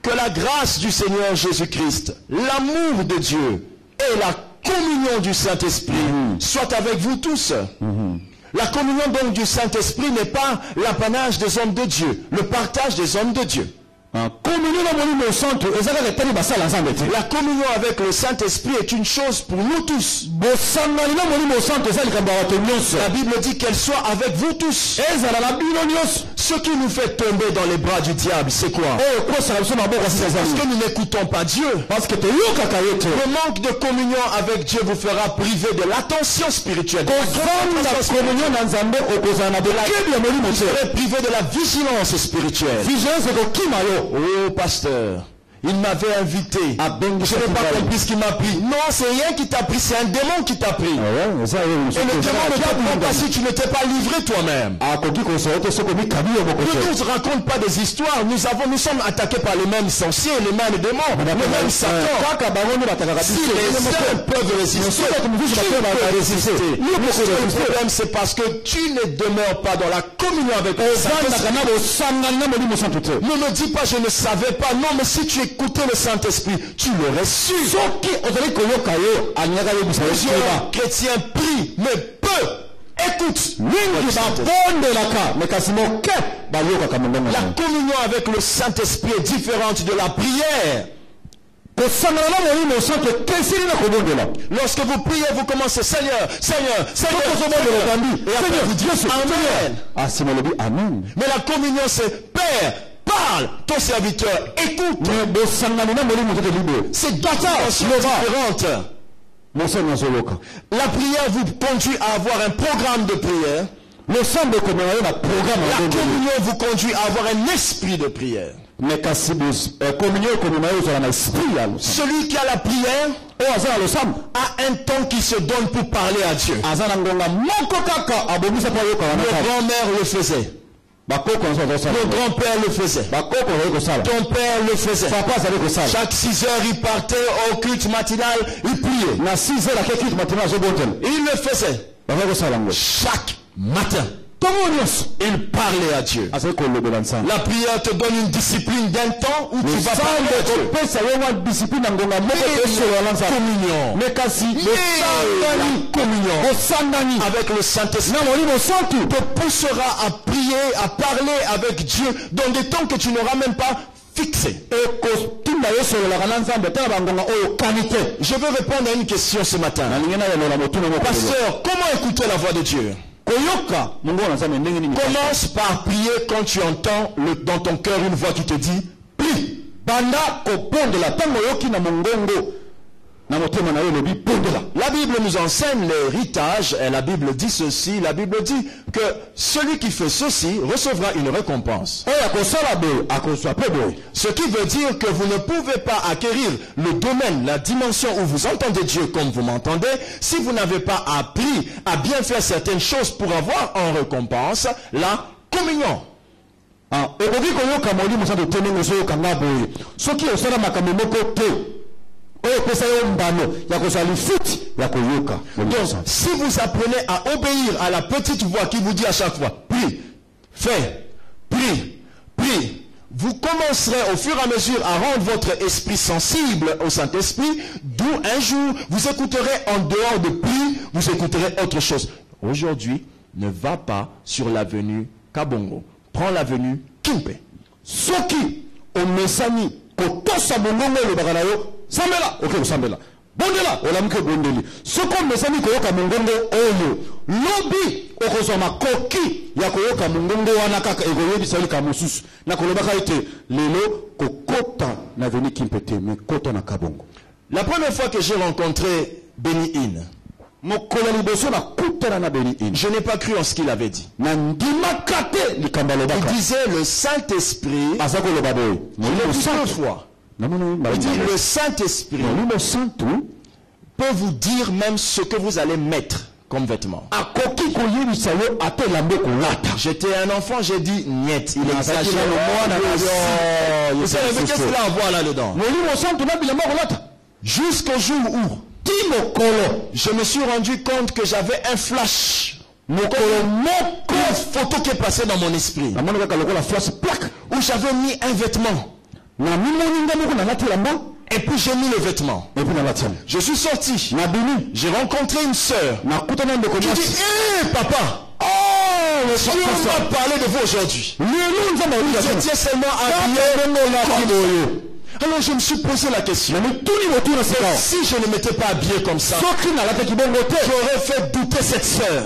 que la grâce du Seigneur Jésus-Christ, l'amour de Dieu et la communion du Saint-Esprit mmh. soient avec vous tous. Mmh. La communion donc du Saint-Esprit n'est pas l'apanage des hommes de Dieu, le partage des hommes de Dieu. La communion avec le Saint-Esprit est une chose pour nous tous. La Bible dit qu'elle soit avec vous tous. Ce qui nous fait tomber dans les bras du diable, c'est quoi? C'est parce que nous n'écoutons pas Dieu. Le manque de communion avec Dieu vous fera priver de l'attention spirituelle. Vous serez privé de la vigilance spirituelle. Oh pasteur, Il m'avait invité. À je n'ai pas compris ce qui m'a pris. Non, c'est rien qui t'a pris, c'est un démon qui t'a pris. Ah ouais, ça, oui, et le démon ne t'a pris pas si tu ne t'es pas livré toi-même. Ah, nous ne racontons pas des histoires. Nous, avons, nous sommes attaqués par les mêmes sorciers, les mêmes démons, les mêmes Satan. Si les hommes peuvent résister, tu peux résister. Le problème, c'est parce que tu ne demeures pas dans la communion avec Dieu. Ne me dis pas, je ne savais pas. Non, mais si tu écoutais le Saint-Esprit, tu l'aurais su. Si un chrétien prie, mais peu, écoute. La communion avec le Saint-Esprit est différente de la prière. Lorsque vous priez, vous commencez Seigneur, Seigneur, Seigneur, Seigneur. Et après vous dites Amen. Amen. Mais la communion, c'est Père, parle, ton serviteur, écoute. C'est d'autres différentes. La prière vous conduit à avoir un programme de prière. La communion vous conduit à avoir un esprit de prière. Celui qui a la prière a un temps qui se donne pour parler à Dieu. Nos grands-mères le faisaient. Nos grands-pères le faisaient. Ton père le faisait. Chaque six heures, il partait au culte matinal, il priait. Il le faisait. Chaque matin, il parlait à Dieu. La prière te donne une discipline d'un temps où tu vas parler à Dieu. Mais communion avec le Saint-Esprit te poussera à prier, à parler avec Dieu dans des temps que tu n'auras même pas fixé. Je veux répondre à une question ce matin. Pasteur, comment écouter la voix de Dieu? Commence par prier quand tu entends le, dans ton cœur une voix qui te dit prie. La Bible nous enseigne l'héritage et la Bible dit ceci, la Bible dit que celui qui fait ceci recevra une récompense. Ce qui veut dire que vous ne pouvez pas acquérir le domaine, la dimension où vous entendez Dieu comme vous m'entendez, si vous n'avez pas appris à bien faire certaines choses pour avoir en récompense la communion. Donc, si vous apprenez à obéir à la petite voix qui vous dit à chaque fois, prie, fais, prie, prie, vous commencerez au fur et à mesure à rendre votre esprit sensible au Saint-Esprit, d'où un jour, vous écouterez en dehors de prie, vous écouterez autre chose. Aujourd'hui, ne va pas sur l'avenue Kabongo. Prends l'avenue Kimpe. Soki, au Messani, Kotosa Bongongo le Baganayo, Sambela, ok, vous sambela. Bondela, olamke bondeli. Soko mesami koyoka mungongo oyo. Lobi, okosoma koki ya koyoka mungongo wanakaka egoyebi sali kamususu. Na kolobaka ite lelo kokota na veni Kimpete me kota na Kabongo. La première fois que j'ai rencontré Benny Hynn, je n'ai pas cru en ce qu'il avait dit. Il disait le Saint-Esprit, le Saint-Foi. Il dit le Saint-Esprit peut vous dire même ce que vous allez mettre comme vêtement. J'étais un enfant, j'ai dit niet, il exagère. Vous savez qu'est-ce qu'il a à voir là-dedans? Jusqu'au jour où je me suis rendu compte que j'avais un flash. Une photo qui est passée dans mon esprit. Où j'avais mis un vêtement. Et puis j'ai mis le vêtement. Je suis sorti. J'ai rencontré une soeur. Qui dit, hé papa, Dieu m'a parlé de vous aujourd'hui. Vous étiez seulement habillé. Alors je me suis posé la question. Si je ne m'étais pas habillé comme ça, j'aurais fait douter cette soeur.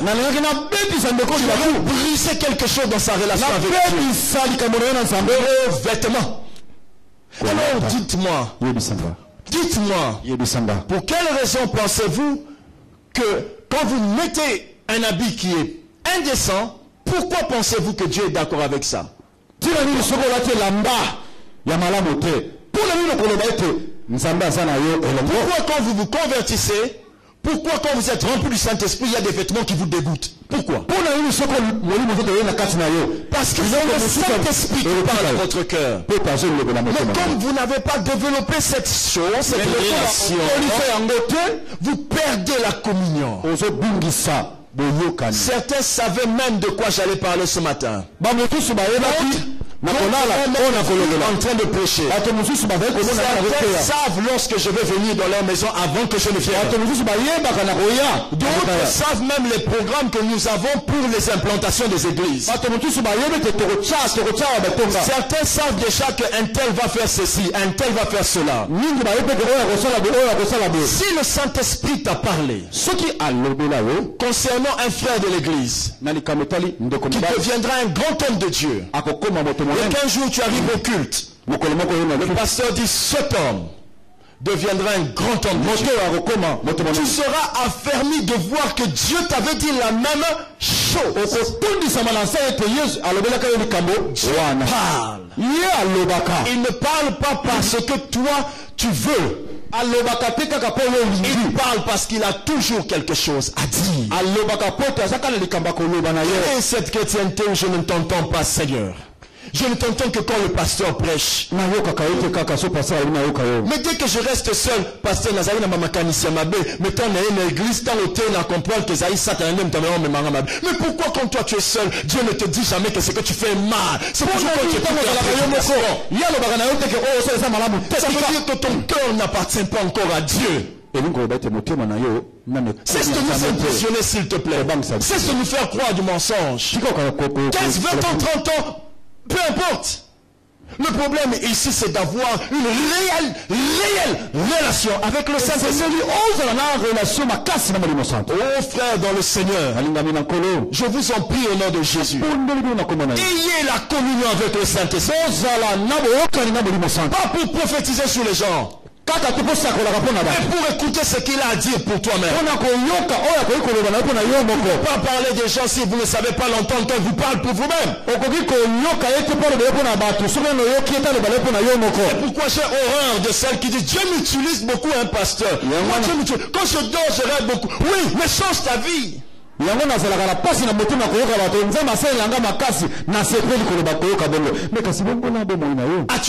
J'aurais brisé quelque chose dans sa relation avec Dieu. Le vêtement. Alors dites-moi, dites-moi, pour quelle raison pensez-vous que quand vous mettez un habit qui est indécent, pourquoi pensez-vous que Dieu est d'accord avec ça? Pourquoi quand vous vous convertissez, pourquoi quand vous êtes rempli du Saint-Esprit, il y a des vêtements qui vous dégoûtent? Pourquoi? Parce que c'est le Saint-Esprit qui parle à votre cœur. Mais comme vous n'avez pas développé cette chose, cette relation, vous perdez la communion. Certains savaient même de quoi j'allais parler ce matin. On est en train de prêcher. Certains savent lorsque je vais venir dans leur maison avant que je ne vienne. D'autres savent même les programmes que nous avons pour les implantations des églises. Certains savent déjà qu'un tel va faire ceci, un tel va faire cela. Si le Saint-Esprit t'a parlé concernant un frère de l'église qui deviendra un grand homme de Dieu, et qu'un jour tu arrives au culte, le pasteur dit cet homme deviendra un grand homme de Dieu. Tu seras affermi de voir que Dieu t'avait dit la même chose. Dieu parle. Il ne parle pas parce que toi tu veux. Il parle parce qu'il a toujours quelque chose à dire. Et cette chrétienté où je ne t'entends pas, Seigneur. Je ne t'entends que quand le pasteur prêche. Mais dès que je reste seul, pasteur Nazaré n'a pas mais tant une église, tant l'autre n'a comprendre que Zaïs Satan même t'en mais pourquoi quand toi tu es seul, Dieu ne te dit jamais que ce que tu fais est mal. C'est pour ça que tu es mal. Ça veut dire que ton cœur n'appartient pas encore à Dieu. Cesse de nous impressionner s'il te plaît. Cesse de nous faire croire du mensonge. quinze, vingt ans, trente ans. Peu importe. Le problème ici, c'est d'avoir une réelle, réelle relation avec le Saint-Esprit. Oh frère dans le Seigneur, je vous en prie au nom de Jésus. Ayez la communion avec le Saint-Esprit. Pas pour prophétiser sur les gens. Et pour écouter ce qu'il a à dire pour toi-même. Pas parler des gens si vous ne savez pas l'entendre quand vous parlez pour vous-même. Et pourquoi j'ai horreur de celles qui disent Dieu m'utilise beaucoup un pasteur. Quand je dors je rêve beaucoup. Oui mais change ta vie. As-tu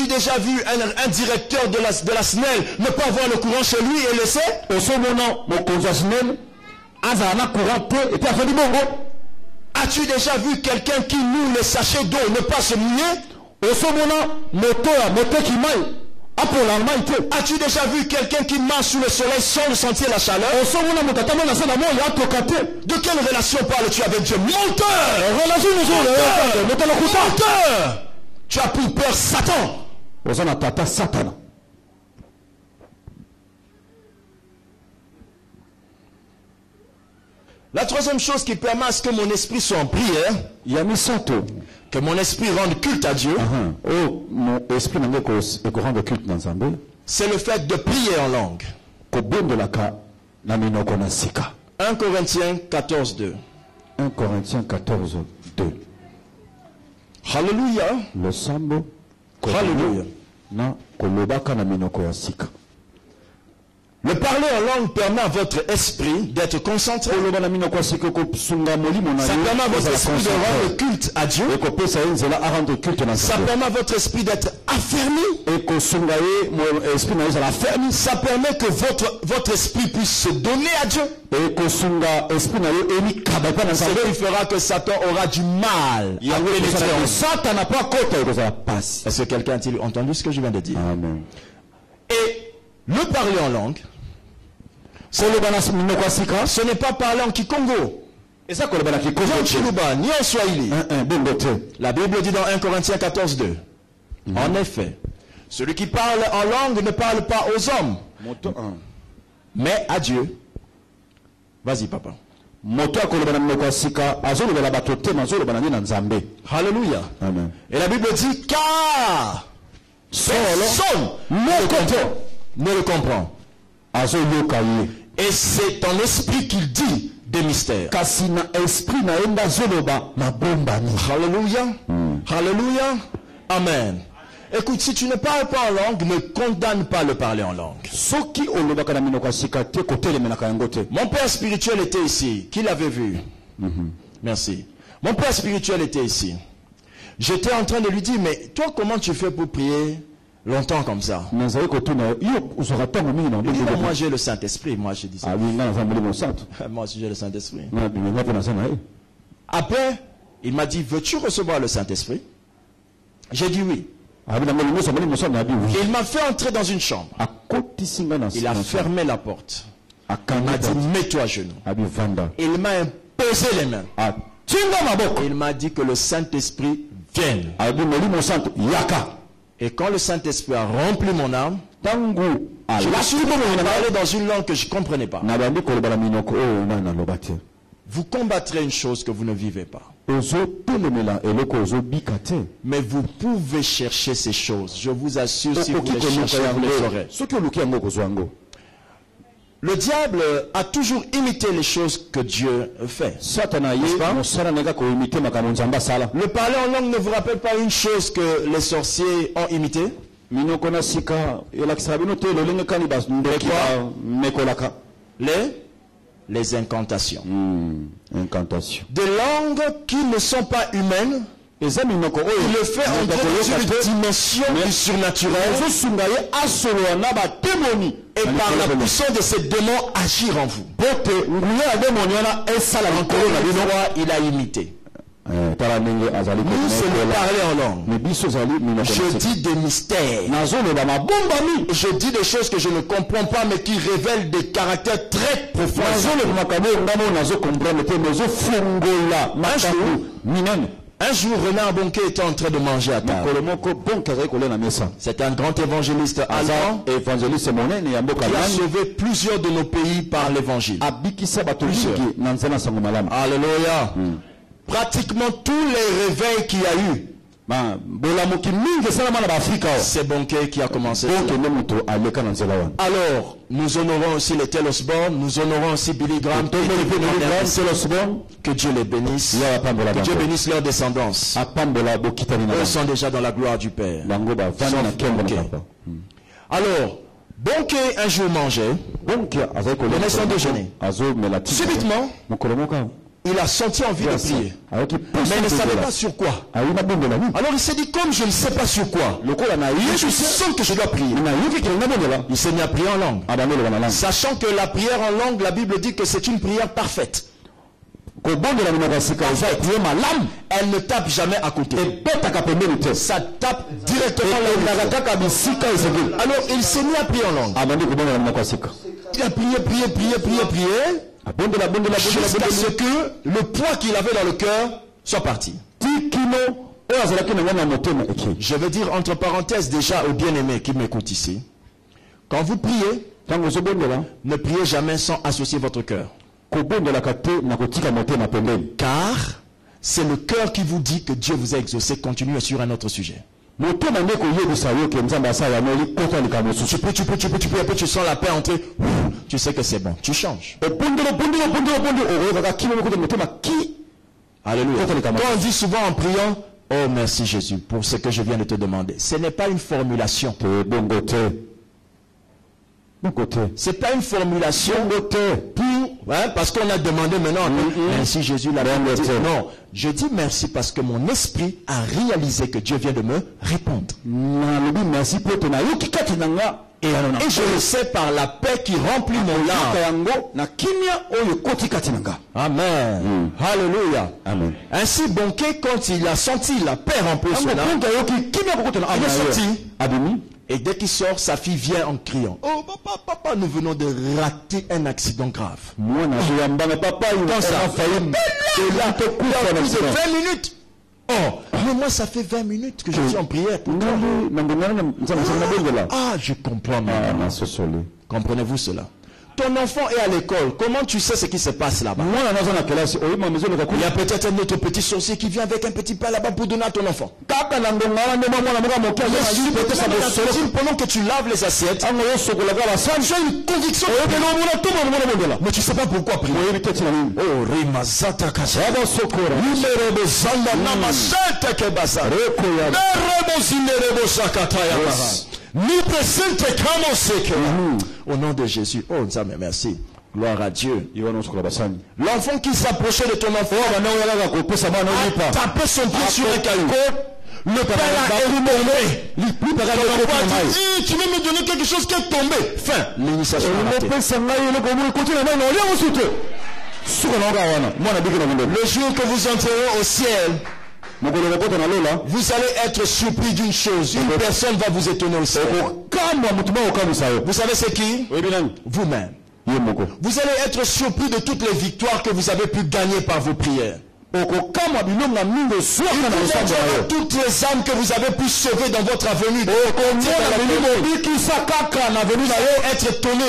déjà vu un, un directeur de la, de la S N E L ne pas avoir le courant chez lui et laisser? As-tu déjà vu quelqu'un qui noue le sachet d'eau ne pas se mouiller? As-tu déjà vu quelqu'un qui marche sous le soleil sans ressentir la chaleur? De quelle relation parles-tu avec Dieu? Menteur! Menteur! Tu as pris peur Satan. La troisième chose qui permet à ce que mon esprit soit en prière, que mon esprit rende culte à Dieu, c'est le fait de prier en langue. un Corinthiens quatorze, deux. un Corinthiens quatorze, deux. Hallelujah. Le sambo. Hallelujah. Le parler en langue permet à votre esprit d'être concentré. Ça permet à votre esprit de rendre culte à Dieu. Ça permet à votre esprit d'être affermi. Ça permet que votre, votre esprit puisse se donner à Dieu. Ce qui fera que Satan aura du mal à pénétrer en vous. Est-ce que quelqu'un a-t-il entendu ce que je viens de dire? Amen. Et le parler en langue, ce n'est pas parler en Kikongo, ni en Chiluba, ni en Swahili. La Bible dit dans un Corinthiens quatorze, deux. Mm-hmm. En effet, celui qui parle en langue ne parle pas aux hommes, mais à Dieu. Vas-y, papa. Hallelujah. Amen. Et la Bible dit, car personne ne comprend. Ne le comprend. Et c'est en esprit qu'il dit des mystères. Hallelujah. Hallelujah. Amen. Écoute, si tu ne parles pas en langue, ne condamne pas le parler en langue. Mon père spirituel était ici. Qui l'avait vu? Mm-hmm. Merci. Mon père spirituel était ici. J'étais en train de lui dire, mais toi, comment tu fais pour prier longtemps comme ça? Il dit, non, moi j'ai le Saint-Esprit. Moi je dis ça. Ah oui, non, moi j'ai le Saint-Esprit. Après, il m'a dit, veux-tu recevoir le Saint-Esprit? J'ai dit oui. Il m'a fait entrer dans une chambre. Il a fermé la porte. Il m'a dit, mets-toi à genoux. Il m'a imposé les mains. Il m'a dit que le Saint-Esprit vienne. Et quand le Saint-Esprit a rempli mon âme, je me suis parlé dans une langue que je ne comprenais pas. Vous combattrez une chose que vous ne vivez pas. Mais vous pouvez chercher ces choses. Je vous assure, si vous les cherchez, vous les saurez. Le diable a toujours imité les choses que Dieu fait. Le parler en langue ne vous rappelle pas une chose que les sorciers ont imité? Les Les incantations. Mmh, incantations. Des langues qui ne sont pas humaines. Il le fait entrer sur une dimension du surnaturel. Et par la puissance de ces démons agir en vous. Encore il a imité. Nous, c'est le parler en langue. Je dis des mystères. Je dis des choses que je ne comprends pas, mais qui révèlent des caractères très profonds. Un jour, Renard Bonquet était en train de manger à table. C'est un grand évangéliste allemand. Il a sauvé plusieurs de nos pays par l'évangile. Alléluia. Pratiquement tous les réveils qu'il y a eu, c'est Bonquet qui a commencé. Alors, nous honorons aussi les Tel Osborne, nous honorons aussi Billy Graham. Que Dieu les bénisse. Que Dieu bénisse leur descendance. Eux sont déjà dans la gloire du Père. Alors, Bonquet un jour mangeait, venait son déjeuner. Subitement, il a senti envie de prier, mais il ne savait pas sur quoi. Alors il s'est dit, comme je ne sais pas sur quoi, je sens que je dois prier. Il s'est mis à prier en langue, sachant que la prière en langue, la Bible dit que c'est une prière parfaite. Elle ne tape jamais à côté. Ça tape directement là. Alors il s'est mis à prier en langue. Il a prié, prié, prié, prié, prié. Jusqu'à ce que le poids qu'il avait dans le cœur soit parti. Je veux dire entre parenthèses déjà aux bien-aimés qui m'écoutent ici, quand vous priez, ne priez jamais sans associer votre cœur. Car c'est le cœur qui vous dit que Dieu vous a exaucé. Continuez sur un autre sujet. Tu peux, tu peux, tu peux, tu peux, après tu sens la paix entrer, tu sais que c'est bon, tu changes. Alléluia. Quand on dit souvent en priant, oh merci Jésus pour ce que je viens de te demander, ce n'est pas une formulation. Ce n'est pas une formulation pour, hein, parce qu'on a demandé maintenant, merci Jésus l'a dit. Non, je dis merci parce que mon esprit a réalisé que Dieu vient de me répondre. Et, et je le sais par la paix qui remplit mon âme. Amen. Mm. Alléluia. Amen. Ainsi, Bonquet, quand il a senti la paix remplir son âme, il est sorti. Et dès qu'il sort, sa fille vient en criant. Oh, papa, papa, nous venons de rater un accident grave. Moi, papa, il ça a failli. Et là, plus de vingt minutes. Oh, mais moi, ça fait vingt minutes que je suis en prière. Ah, je comprends. Comprenez-vous cela? Ton enfant est à l'école. Comment tu sais ce qui se passe là-bas? Il y a peut-être un autre petit sorcier qui vient avec un petit pain là-bas pour donner à ton enfant. Pendant que tu laves les assiettes, j'ai une conviction. Mais tu ne sais pas pourquoi prier. Au nom de Jésus, oh Nzambe, merci. Gloire à Dieu. L'enfant qui s'approchait de ton enfant a tapé son pied sur le caillou. Le père a érumouré. Le père a dit, tu veux me donner quelque chose qui est tombé. Fin. L'initiation ratée. Le jour que vous entrerez au ciel, vous allez être surpris d'une chose. Une personne va vous étonner au ciel. Vous savez c'est qui? Vous-même. Vous allez être surpris de toutes les victoires que vous avez pu gagner par vos prières. Il y toutes les âmes que vous avez pu sauver dans votre avenue. Vous allez être étonné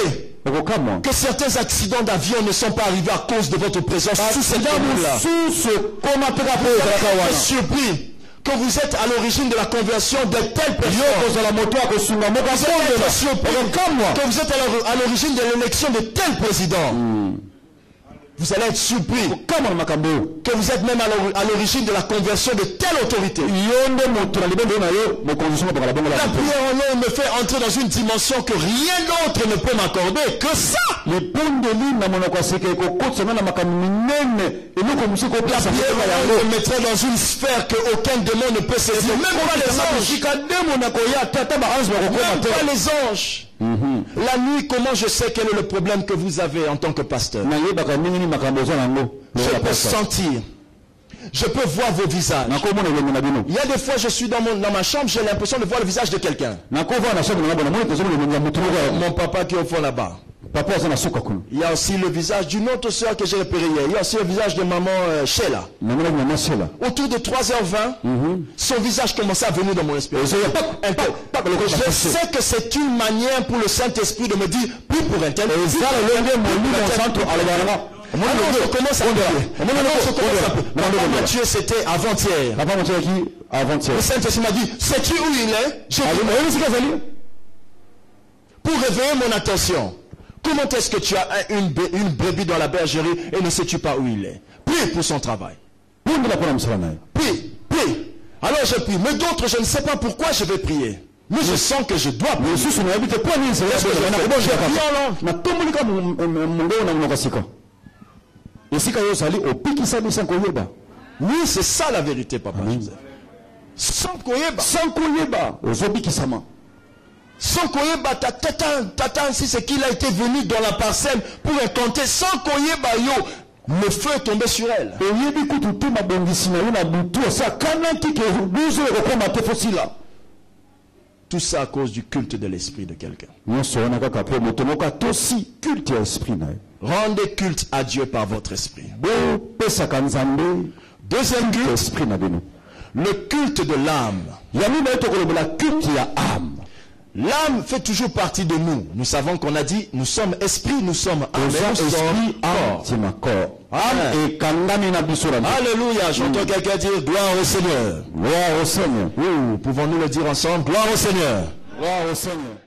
que certains accidents d'avion ne sont pas arrivés à cause de votre présence sous cette commune-là. Surpris que vous êtes à l'origine de la conversion de telle personne. Que vous êtes à l'origine de l'élection de tel président. Vous allez être surpris que vous êtes même à l'origine de la conversion de telle autorité. La prière en langue me fait entrer dans une dimension que rien d'autre ne peut m'accorder que ça. La prière en langue me mettrait dans une sphère que aucun démon ne peut saisir. Même pas les anges. Mm-hmm. La nuit, comment je sais quel est le problème que vous avez en tant que pasteur? Je peux sentir, je peux voir vos visages. Il y a des fois, je suis dans, mon, dans ma chambre, j'ai l'impression de voir le visage de quelqu'un. Mon papa qui est au fond là-bas. Il y a aussi le visage d'une autre soeur que j'ai repérée hier. Il y a aussi le visage de maman euh, Sheila. Autour de trois heures vingt, mm-hmm, son visage commençait à venir dans mon esprit. Je sais que c'est une manière pour le Saint-Esprit de me dire, plus pour un tel. Moi, je commence à prier. Mathieu, c'était avant-hier. Le Saint-Esprit m'a dit, sais-tu où il est? Pour réveiller mon attention. Comment est-ce que tu as une, une brebis dans la bergerie et ne sais-tu pas où il est? Prie pour son travail. Prie, prie. Alors je prie. Mais d'autres, je ne sais pas pourquoi je vais prier. Mais je sens que je dois prier. Oui, c'est ça la vérité, papa Joseph. Sans koyeba. Sans koyeba. Sans koyeba, t'attends si c'est qu'il a été venu dans la parcelle pour incanter. Sans koyeba, yo, le feu est tombé sur elle. Tout ça à cause du culte de l'esprit de quelqu'un. Rendez culte à Dieu par votre esprit. Deuxième culte, le culte de l'âme. L'âme fait toujours partie de nous. Nous savons qu'on a dit, nous sommes esprit, nous sommes âme, nous sommes corps. C'est ma corps. Amen. Alléluia. J'entends quelqu'un dire, gloire au Seigneur. Gloire au Seigneur. Oui, pouvons-nous le dire ensemble? Gloire au Seigneur. Gloire au Seigneur.